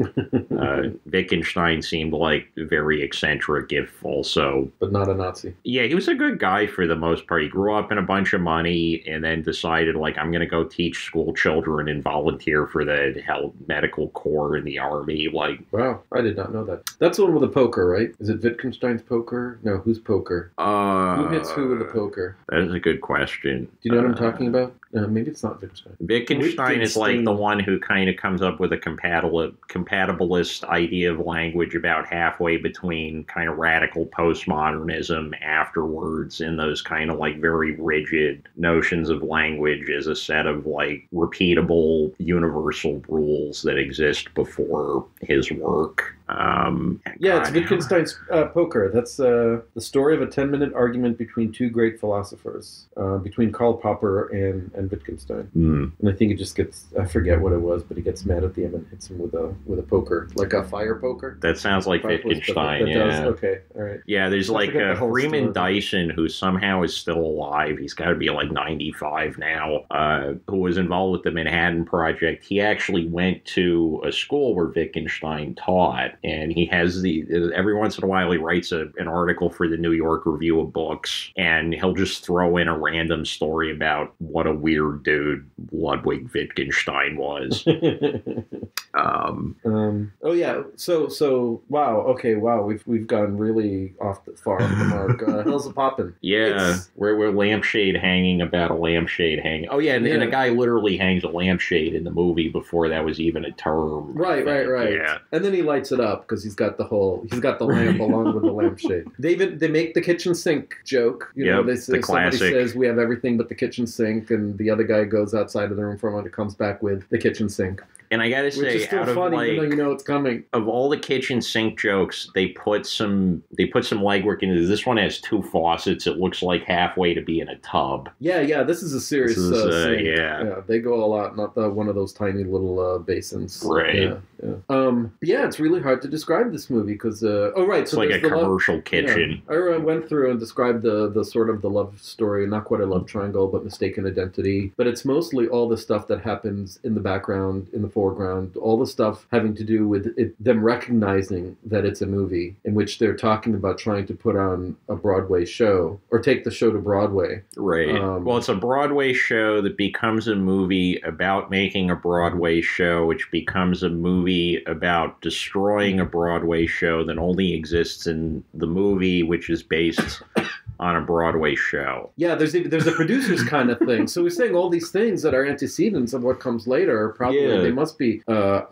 uh, Wittgenstein seemed like very eccentric, if also but not a Nazi. Yeah, he was a good guy for the most part. He grew up in a bunch of money and then decided like, I'm gonna go teach school children and volunteer for the health medical corps in the army. Like, wow, I did not know that. That's the one with the poker, right? Is it Wittgenstein's poker? No, who's poker? Uh, who hits who with the poker? That is a good question. Do you know uh, what I'm talking about? Uh, maybe it's not Wittgenstein. Wittgenstein. Wittgenstein is like the one who kind of comes up with a compatible compatibilist idea of language about halfway between kind of radical postmodernism afterwards and those kind of like very rigid notions of language as a set of like repeatable universal rules that exist before his work. Um, yeah, God. It's Wittgenstein's uh, poker. That's uh, the story of a ten-minute argument between two great philosophers, uh, between Karl Popper and, and Wittgenstein. Mm. And I think it just gets, I forget what it was, but he gets mad at the end and hits him with a with a poker, like a fire poker. That sounds like fire Wittgenstein, that yeah. Does. Okay, all right. Yeah, there's I like uh, the Freeman story. Dyson, who somehow is still alive. He's got to be like ninety-five now, uh, who was involved with the Manhattan Project. He actually went to a school where Wittgenstein taught. And he has the, every once in a while, he writes a, an article for the New York Review of Books, and he'll just throw in a random story about what a weird dude Ludwig Wittgenstein was. Um, um, oh yeah, so so wow, okay, wow, we've we've gone really off the far off the mark. Uh, Hell's a poppin'. Yeah, it's, we're we're lampshade hanging about a lampshade hanging. Oh yeah, and, yeah. and a guy literally hangs a lampshade in the movie before that was even a term. Right, right, right. Yeah. And then he lights it up because he's got the whole he's got the lamp along with the lampshade. They even they make the kitchen sink joke. You yep, know, they say, the somebody classic. says we have everything but the kitchen sink, and the other guy goes outside of the room for a moment, comes back with the kitchen sink. And I gotta say, which is still out funny, of like, even though you know it's coming. Of all the kitchen sink jokes, they put some they put some legwork into this. This one has two faucets. It looks like halfway to be in a tub. Yeah, yeah. This is a serious is, uh, uh, sink. Yeah. yeah, they go a lot. Not the, one of those tiny little uh, basins. Right. Yeah, yeah. Um. Yeah, it's really hard to describe this movie because. Uh, oh, right. It's so like a commercial love, kitchen. Yeah, I went through and described the the sort of the love story, not quite a love triangle, but mistaken identity. But it's mostly all the stuff that happens in the background, in the forest. Foreground, all the stuff having to do with it, them recognizing that it's a movie in which they're talking about trying to put on a Broadway show or take the show to Broadway. Right. Um, well, it's a Broadway show that becomes a movie about making a Broadway show, which becomes a movie about destroying a Broadway show that only exists in the movie, which is based on a Broadway show. Yeah, there's a, there's a producer's kind of thing. So we're saying all these things that are antecedents of what comes later. Probably yeah. they must be, uh, uh,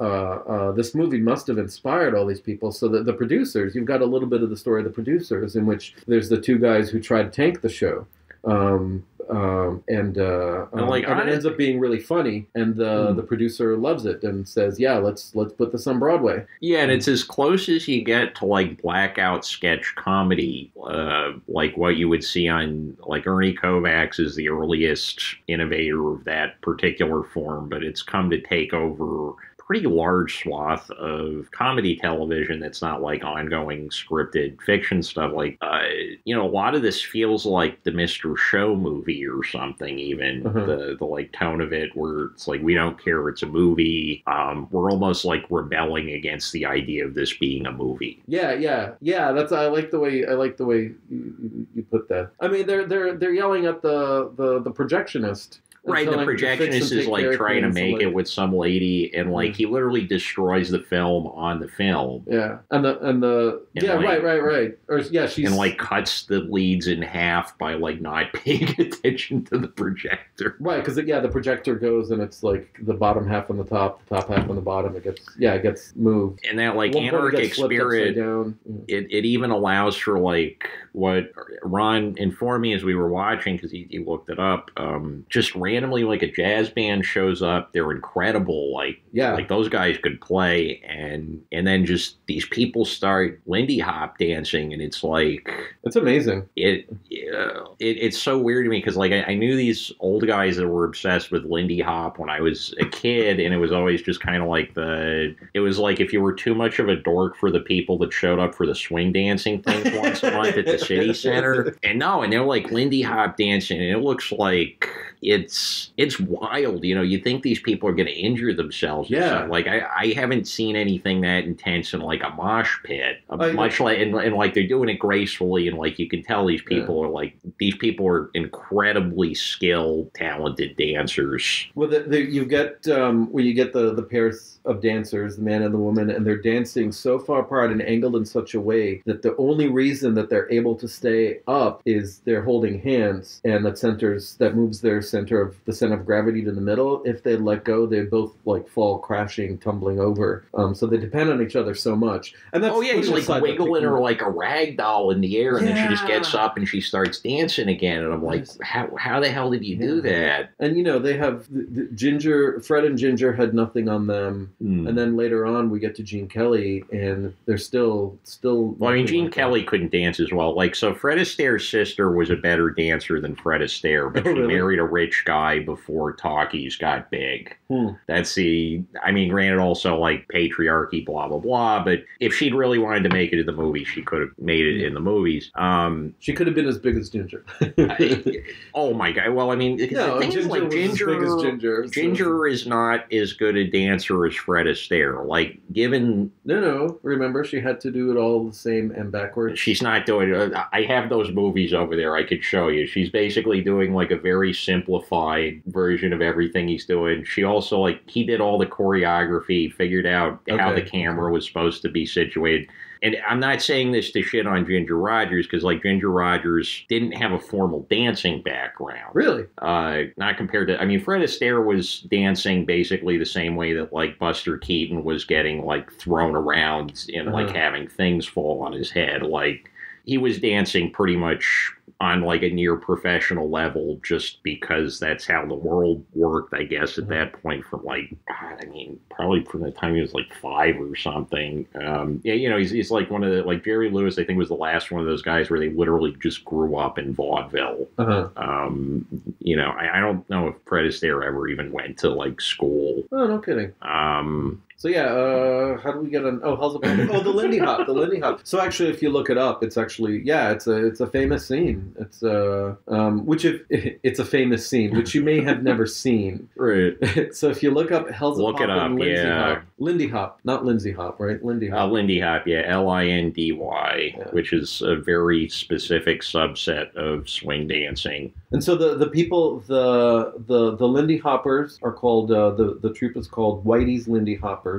uh, this movie must have inspired all these people. So that the producers, you've got a little bit of the story of the producers in which there's the two guys who tried to tank the show. Um, um, and uh, um, and, like, and it ends up being really funny, and the mm. the producer loves it and says, "Yeah, let's let's put this on Broadway." Yeah, and it's as close as you get to like blackout sketch comedy, uh, like what you would see on like Ernie Kovacs is the earliest innovator of that particular form, but it's come to take over pretty large swath of comedy television that's not like ongoing scripted fiction stuff. Like, uh, you know, a lot of this feels like the Mister Show movie or something, even uh-huh. the, the like tone of it where it's like, we don't care. It's a movie. Um, we're almost like rebelling against the idea of this being a movie. Yeah. Yeah. Yeah. That's, I like the way, I like the way you, you put that. I mean, they're, they're, they're yelling at the, the, the projectionist. Right, the projectionist is like trying to make it with some lady, and like he literally destroys the film on the film. Yeah, and the and the yeah, right, right, right. Or yeah, she's and like cuts the leads in half by like not paying attention to the projector. Right, because yeah, the projector goes and it's like the bottom half on the top, the top half on the bottom. It gets yeah, it gets moved. And that like anarchic spirit, it it even allows for like what Ron informed me as we were watching because he, he looked it up. Um, just randomly. Randomly, like a jazz band shows up. They're incredible. Like, yeah. like those guys could play, and and then just these people start Lindy Hop dancing, and it's like it's amazing. It, it, it it's so weird to me because like I, I knew these old guys that were obsessed with Lindy Hop when I was a kid, and it was always just kind of like the it was like if you were too much of a dork for the people that showed up for the swing dancing things once a month at the city center, and no, and they're like Lindy Hop dancing, and it looks like it's. It's wild, you know, you think these people are going to injure themselves. Yeah. Like, I, I haven't seen anything that intense in, like, a mosh pit. A I, much I, like, and, and, like, they're doing it gracefully, and, like, you can tell these people yeah. are, like, these people are incredibly skilled, talented dancers. Well, the, the, you get, um, where you get the, the pairs of dancers, the man and the woman, and they're dancing so far apart and angled in such a way that the only reason that they're able to stay up is they're holding hands, and that centers, that moves their center of the center of gravity to the middle. If they let go, they both like fall crashing, tumbling over. Um, so they depend on each other so much. And that's oh yeah, he's like wiggling her like a rag doll in the air, and yeah. then she just gets up and she starts dancing again. And I'm like, how how the hell did you yeah. do that? And you know, they have the, the Ginger, Fred and Ginger had nothing on them, mm. and then later on we get to Gene Kelly, and they're still still. Well, I mean, Gene like Kelly that. couldn't dance as well. Like, so Fred Astaire's sister was a better dancer than Fred Astaire, but oh, she really? married a rich guy. Before talkies got big. Hmm. That's the, I mean, granted also like patriarchy, blah, blah, blah, but if she'd really wanted to make it in the movie, she could have made it in the movies. Um, she could have been as big as Ginger. I, oh my God. Well, I mean, no, Ginger, like Ginger, as big as Ginger, so. Ginger is not as good a dancer as Fred Astaire. Like given... No, no. Remember, she had to do it all the same and backwards. She's not doing it. I have those movies over there I could show you. She's basically doing like a very simple simplified version of everything he's doing. She also, like, he did all the choreography, figured out okay. how the camera was supposed to be situated. And I'm not saying this to shit on Ginger Rogers, because, like, Ginger Rogers didn't have a formal dancing background. Really? Uh, not compared to... I mean, Fred Astaire was dancing basically the same way that, like, Buster Keaton was getting, like, thrown around and, uh-huh. like, having things fall on his head. Like, he was dancing pretty much on, like, a near-professional level just because that's how the world worked, I guess, at that point from, like, God, I mean, probably from the time he was, like, five or something. Um, yeah, you know, he's, he's, like, one of the, like, Jerry Lewis, I think, was the last one of those guys where they literally just grew up in vaudeville. Uh-huh. Um, you know, I, I don't know if Fred Astaire ever even went to, like, school. Oh, no kidding. Um... So yeah, uh, how do we get on? Oh, Hellzapoppin'. Oh, the Lindy Hop, the Lindy Hop. So actually, if you look it up, it's actually yeah, it's a it's a famous scene. It's a um, which if it's a famous scene, which you may have never seen. Right. So if you look up Hellzapoppin', look it up. Lindy yeah. Hop, Lindy Hop, not Lindsay Hop, right? Lindy Hop. Uh, Lindy Hop, yeah, L I N D Y, yeah. which is a very specific subset of swing dancing. And so the, the people, the the the Lindy Hoppers are called, uh, the, the troupe is called Whitey's Lindy Hoppers.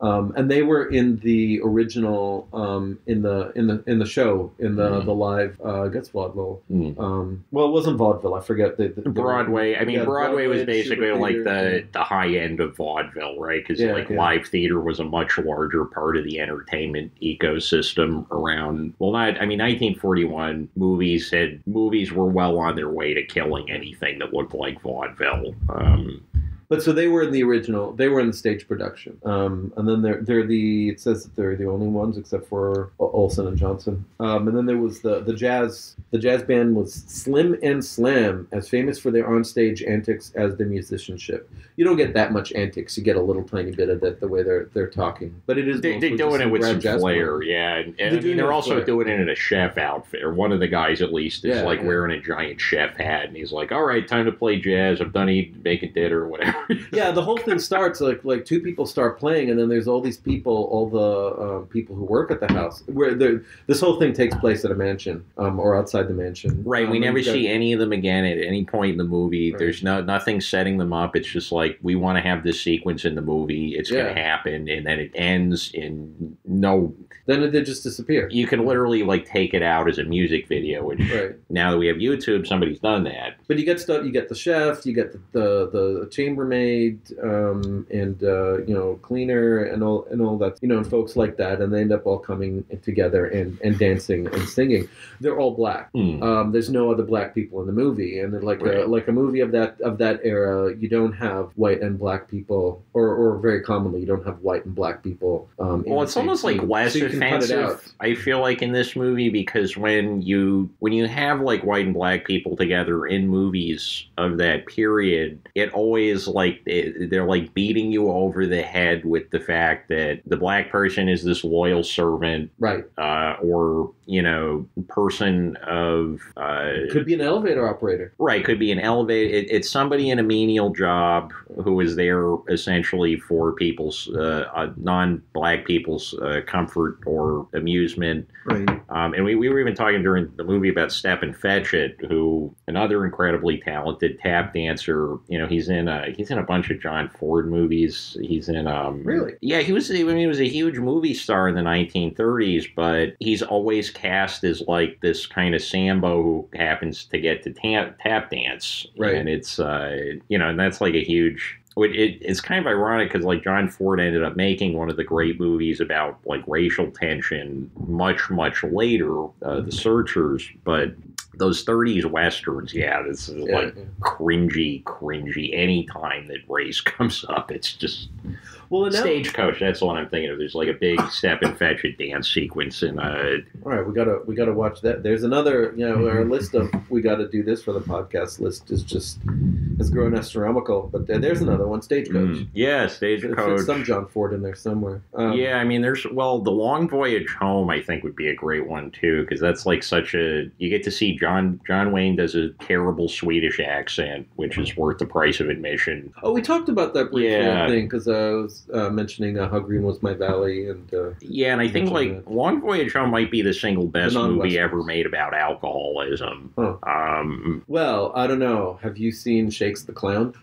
Um, and they were in the original, um, in the in the in the show, in the mm. the live, uh, I guess vaudeville. Mm. Um, well, it wasn't vaudeville. I forget the, the Broadway. I mean, yeah, Broadway, Broadway was basically like the, the high end of vaudeville, right? Because yeah, like yeah. live theater was a much larger part of the entertainment ecosystem around. Well, not. I mean, nineteen forty-one movies had movies were well on their way to killing anything that looked like vaudeville. Um, But so they were in the original, they were in the stage production. Um, and then they're, they're the, it says that they're the only ones except for Olsen and Johnson. Um, and then there was the, the jazz, the jazz band was Slim and Slam, as famous for their onstage antics as their musicianship. You don't get that much antics. You get a little tiny bit of that, the way they're they're talking. But it is they, they're doing it with some flair, yeah. And, and they're, I mean, they're also flare. doing it in a chef outfit, or one of the guys at least is yeah, like yeah. wearing a giant chef hat, and he's like, all right, time to play jazz. I'm done eating bacon dinner or whatever. Yeah, the whole thing starts like like two people start playing, and then there's all these people, all the uh, people who work at the house. Where this whole thing takes place at a mansion, um, or outside the mansion. Right. Um, we never see any of them again at any point in the movie. Right. There's no nothing setting them up. It's just like, we want to have this sequence in the movie. It's yeah. going to happen, and then it ends in no. Then they just disappear. You can literally like take it out as a music video. Which right. now that we have YouTube, somebody's done that. But you get stuff. You get the chef. You get the the, the chamber. Made um, and uh, you know, cleaner and all and all that, you know, and folks like that, and they end up all coming together and, and dancing and singing. They're all black. Mm. Um, there's no other black people in the movie, and like right. a, like a movie of that of that era, you don't have white and black people, or or very commonly you don't have white and black people. Um, well, it's almost like less offensive, I feel like, in this movie, because when you when you have like white and black people together in movies of that period, it always like they're like beating you over the head with the fact that the black person is this loyal servant, right? Uh, or, you know, person of uh, could be an elevator operator, right? Could be an elevator. It, it's somebody in a menial job who is there essentially for people's uh, uh, non-black people's uh, comfort or amusement, right? Um, and we, we were even talking during the movie about Stepin Fetchit, who another incredibly talented tap dancer. You know, he's in a he's in a bunch of John Ford movies. He's in um really yeah he was I mean, he was a huge movie star in the nineteen thirties, but he's always cast as like this kind of Sambo who happens to get to tap, tap dance, right? And it's uh you know, and that's like a huge. It, it, it's kind of ironic because, like, John Ford ended up making one of the great movies about, like, racial tension much, much later, uh, The Searchers. But those thirties Westerns, yeah, this is, yeah, like, yeah. cringy, cringy. Any time that race comes up, it's just... Well, Stagecoach, that's what I'm thinking of. There's, like, a big Stepin Fetchit dance sequence in a... All right, we gotta, we gotta watch that. There's another, you know, our list of we gotta do this for the podcast list is just... It's grown astronomical, but there's another one, Stagecoach. Mm, yeah, Stagecoach. Some John Ford in there somewhere. Um, yeah, I mean, there's, well, The Long Voyage Home, I think, would be a great one, too, because that's, like, such a, you get to see John John Wayne does a terrible Swedish accent, which is worth the price of admission. Oh, we talked about that briefly, yeah. thing because I was uh, mentioning uh, How Green Was My Valley, and uh, yeah, and I think like that. Long Voyage Home might be the single best movie ever made about alcoholism. Huh. Um, well, I don't know. Have you seen Shakes the Clown?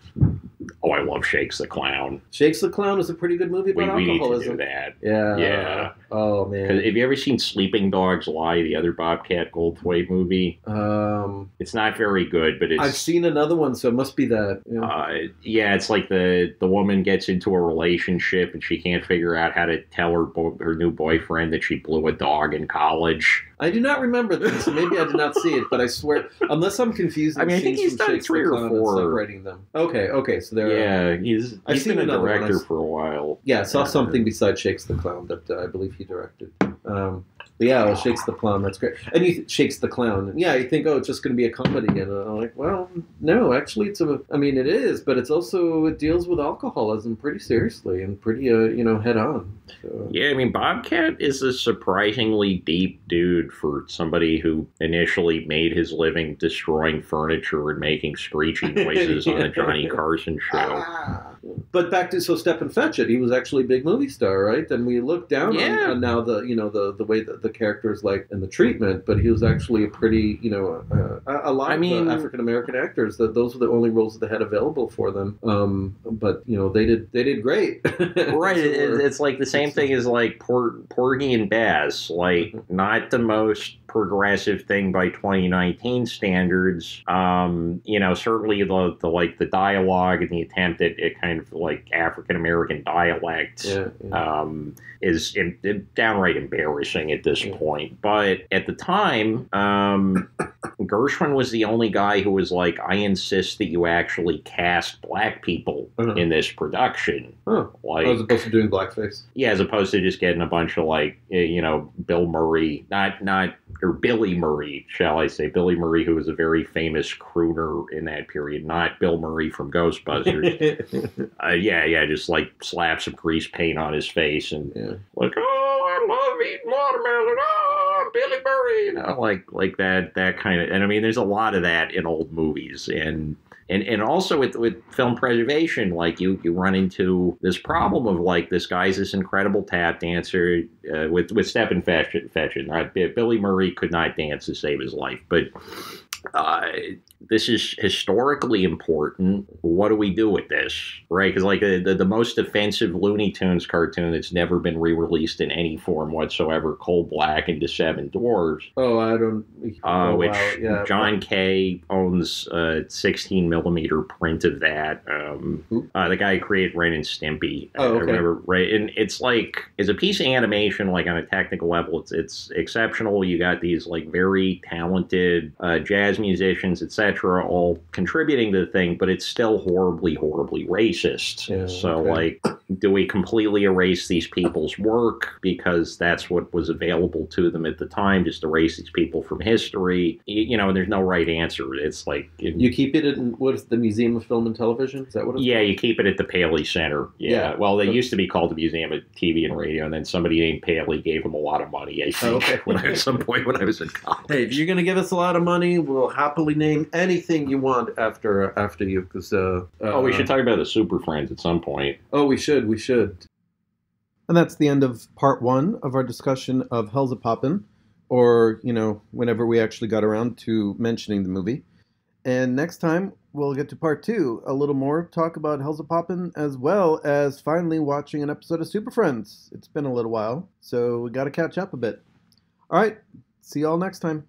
Oh, I love Shakes the Clown. Shakes the Clown is a pretty good movie about we, we alcoholism. Need to do that. Yeah. Yeah. Oh man. Have you ever seen Sleeping Dogs Lie, the other Bobcat Goldthwait movie? Um, it's not very good, but it's... I've seen another one, so it must be that. Yeah, uh, yeah it's like the, the woman gets into a relationship and she can't figure out how to tell her bo her new boyfriend that she blew a dog in college. I do not remember this. Maybe I did not see it, but I swear, unless I'm confused. I mean, I think he's done three or four. Writing them. Okay, okay, so there. Yeah, are, he's, he's I've been seen a director for a while. Yeah, I saw something besides Shakes the Clown that uh, I believe he directed. Um, but yeah, well, Shakes the Clown, that's great. And you Shakes the Clown, and yeah, you think, oh, it's just going to be a comedy, and I'm like, well, no, actually, it's a. I mean, it is, but it's also it deals with alcoholism pretty seriously and pretty, uh, you know, head on. So. Yeah, I mean, Bobcat is a surprisingly deep dude for somebody who initially made his living destroying furniture and making screeching noises yeah. on a Johnny Carson show. Ah. But back to so Stepin Fetchit, he was actually a big movie star, right? Then we look down yeah. on, on now the you know the the way that the characters like and the treatment, but he was actually a pretty you know uh, a lot I of mean, African American actors that those were the only roles that they had available for them. Um, but you know they did they did great, right? It, it's like the same thing as like Por Porgy and Bess, like not the most progressive thing by twenty nineteen standards. Um, you know, certainly the, the like the dialogue and the attempt at, at kind of like African American dialect yeah, yeah. Um, is it, it downright embarrassing at this yeah. point. But at the time, um, Gershwin was the only guy who was like, I insist that you actually cast black people uh-huh. in this production. Huh. Like, as opposed to doing blackface. Yeah, as opposed to just getting a bunch of like, you know, Bill Murray, not not. or Billy Murray, shall I say, Billy Murray, who was a very famous crooner in that period, not Bill Murray from Ghostbusters. uh, yeah, yeah, just like slap some grease paint on his face and yeah. like, oh, I love eating watermelon, oh, Billy Murray, you know, like like that that kind of, and I mean, there's a lot of that in old movies, and. And, and also with, with film preservation, like you, you run into this problem of like this guy's this incredible tap dancer uh, with, with Stepin Fetchit. Fetchit right? Billy Murray could not dance to save his life, but uh, this is historically important. What do we do with this, right? Because like the, the, the most offensive Looney Tunes cartoon that's never been re-released in any form whatsoever, Coal Black and the Seven Dwarfs. Oh, I don't... Uh, which wow. yeah, John but... Kay owns a uh, sixteen millimeter print of that. Um, uh, the guy who created Ren and Stimpy. Oh, okay. I remember, right? And it's like, it's a piece of animation, like on a technical level, it's, it's exceptional. You got these like very talented uh, jazz musicians, et cetera, all contributing to the thing, but it's still horribly, horribly racist. Yeah, so, okay. like, do we completely erase these people's work because that's what was available to them at the time, just erase these people from history? You, you know, there's no right answer. It's like... It, you keep it in, what is the Museum of Film and Television? Is that what it's Yeah, called? You keep it at the Paley Center. Yeah. yeah. Well, they okay. used to be called the Museum of T V and Radio, and then somebody named Paley gave them a lot of money, I think, oh, okay. when I, at some point when I was in college. Hey, if you're going to give us a lot of money, we'll happily name anything you want after after you, because uh, uh, oh, we should talk about the Super Friends at some point. Oh, we should, we should. And that's the end of part one of our discussion of Hellzapoppin', or you know, whenever we actually got around to mentioning the movie. And next time we'll get to part two, a little more talk about Hellzapoppin', as well as finally watching an episode of Super Friends. It's been a little while, so we got to catch up a bit. All right, see y'all next time.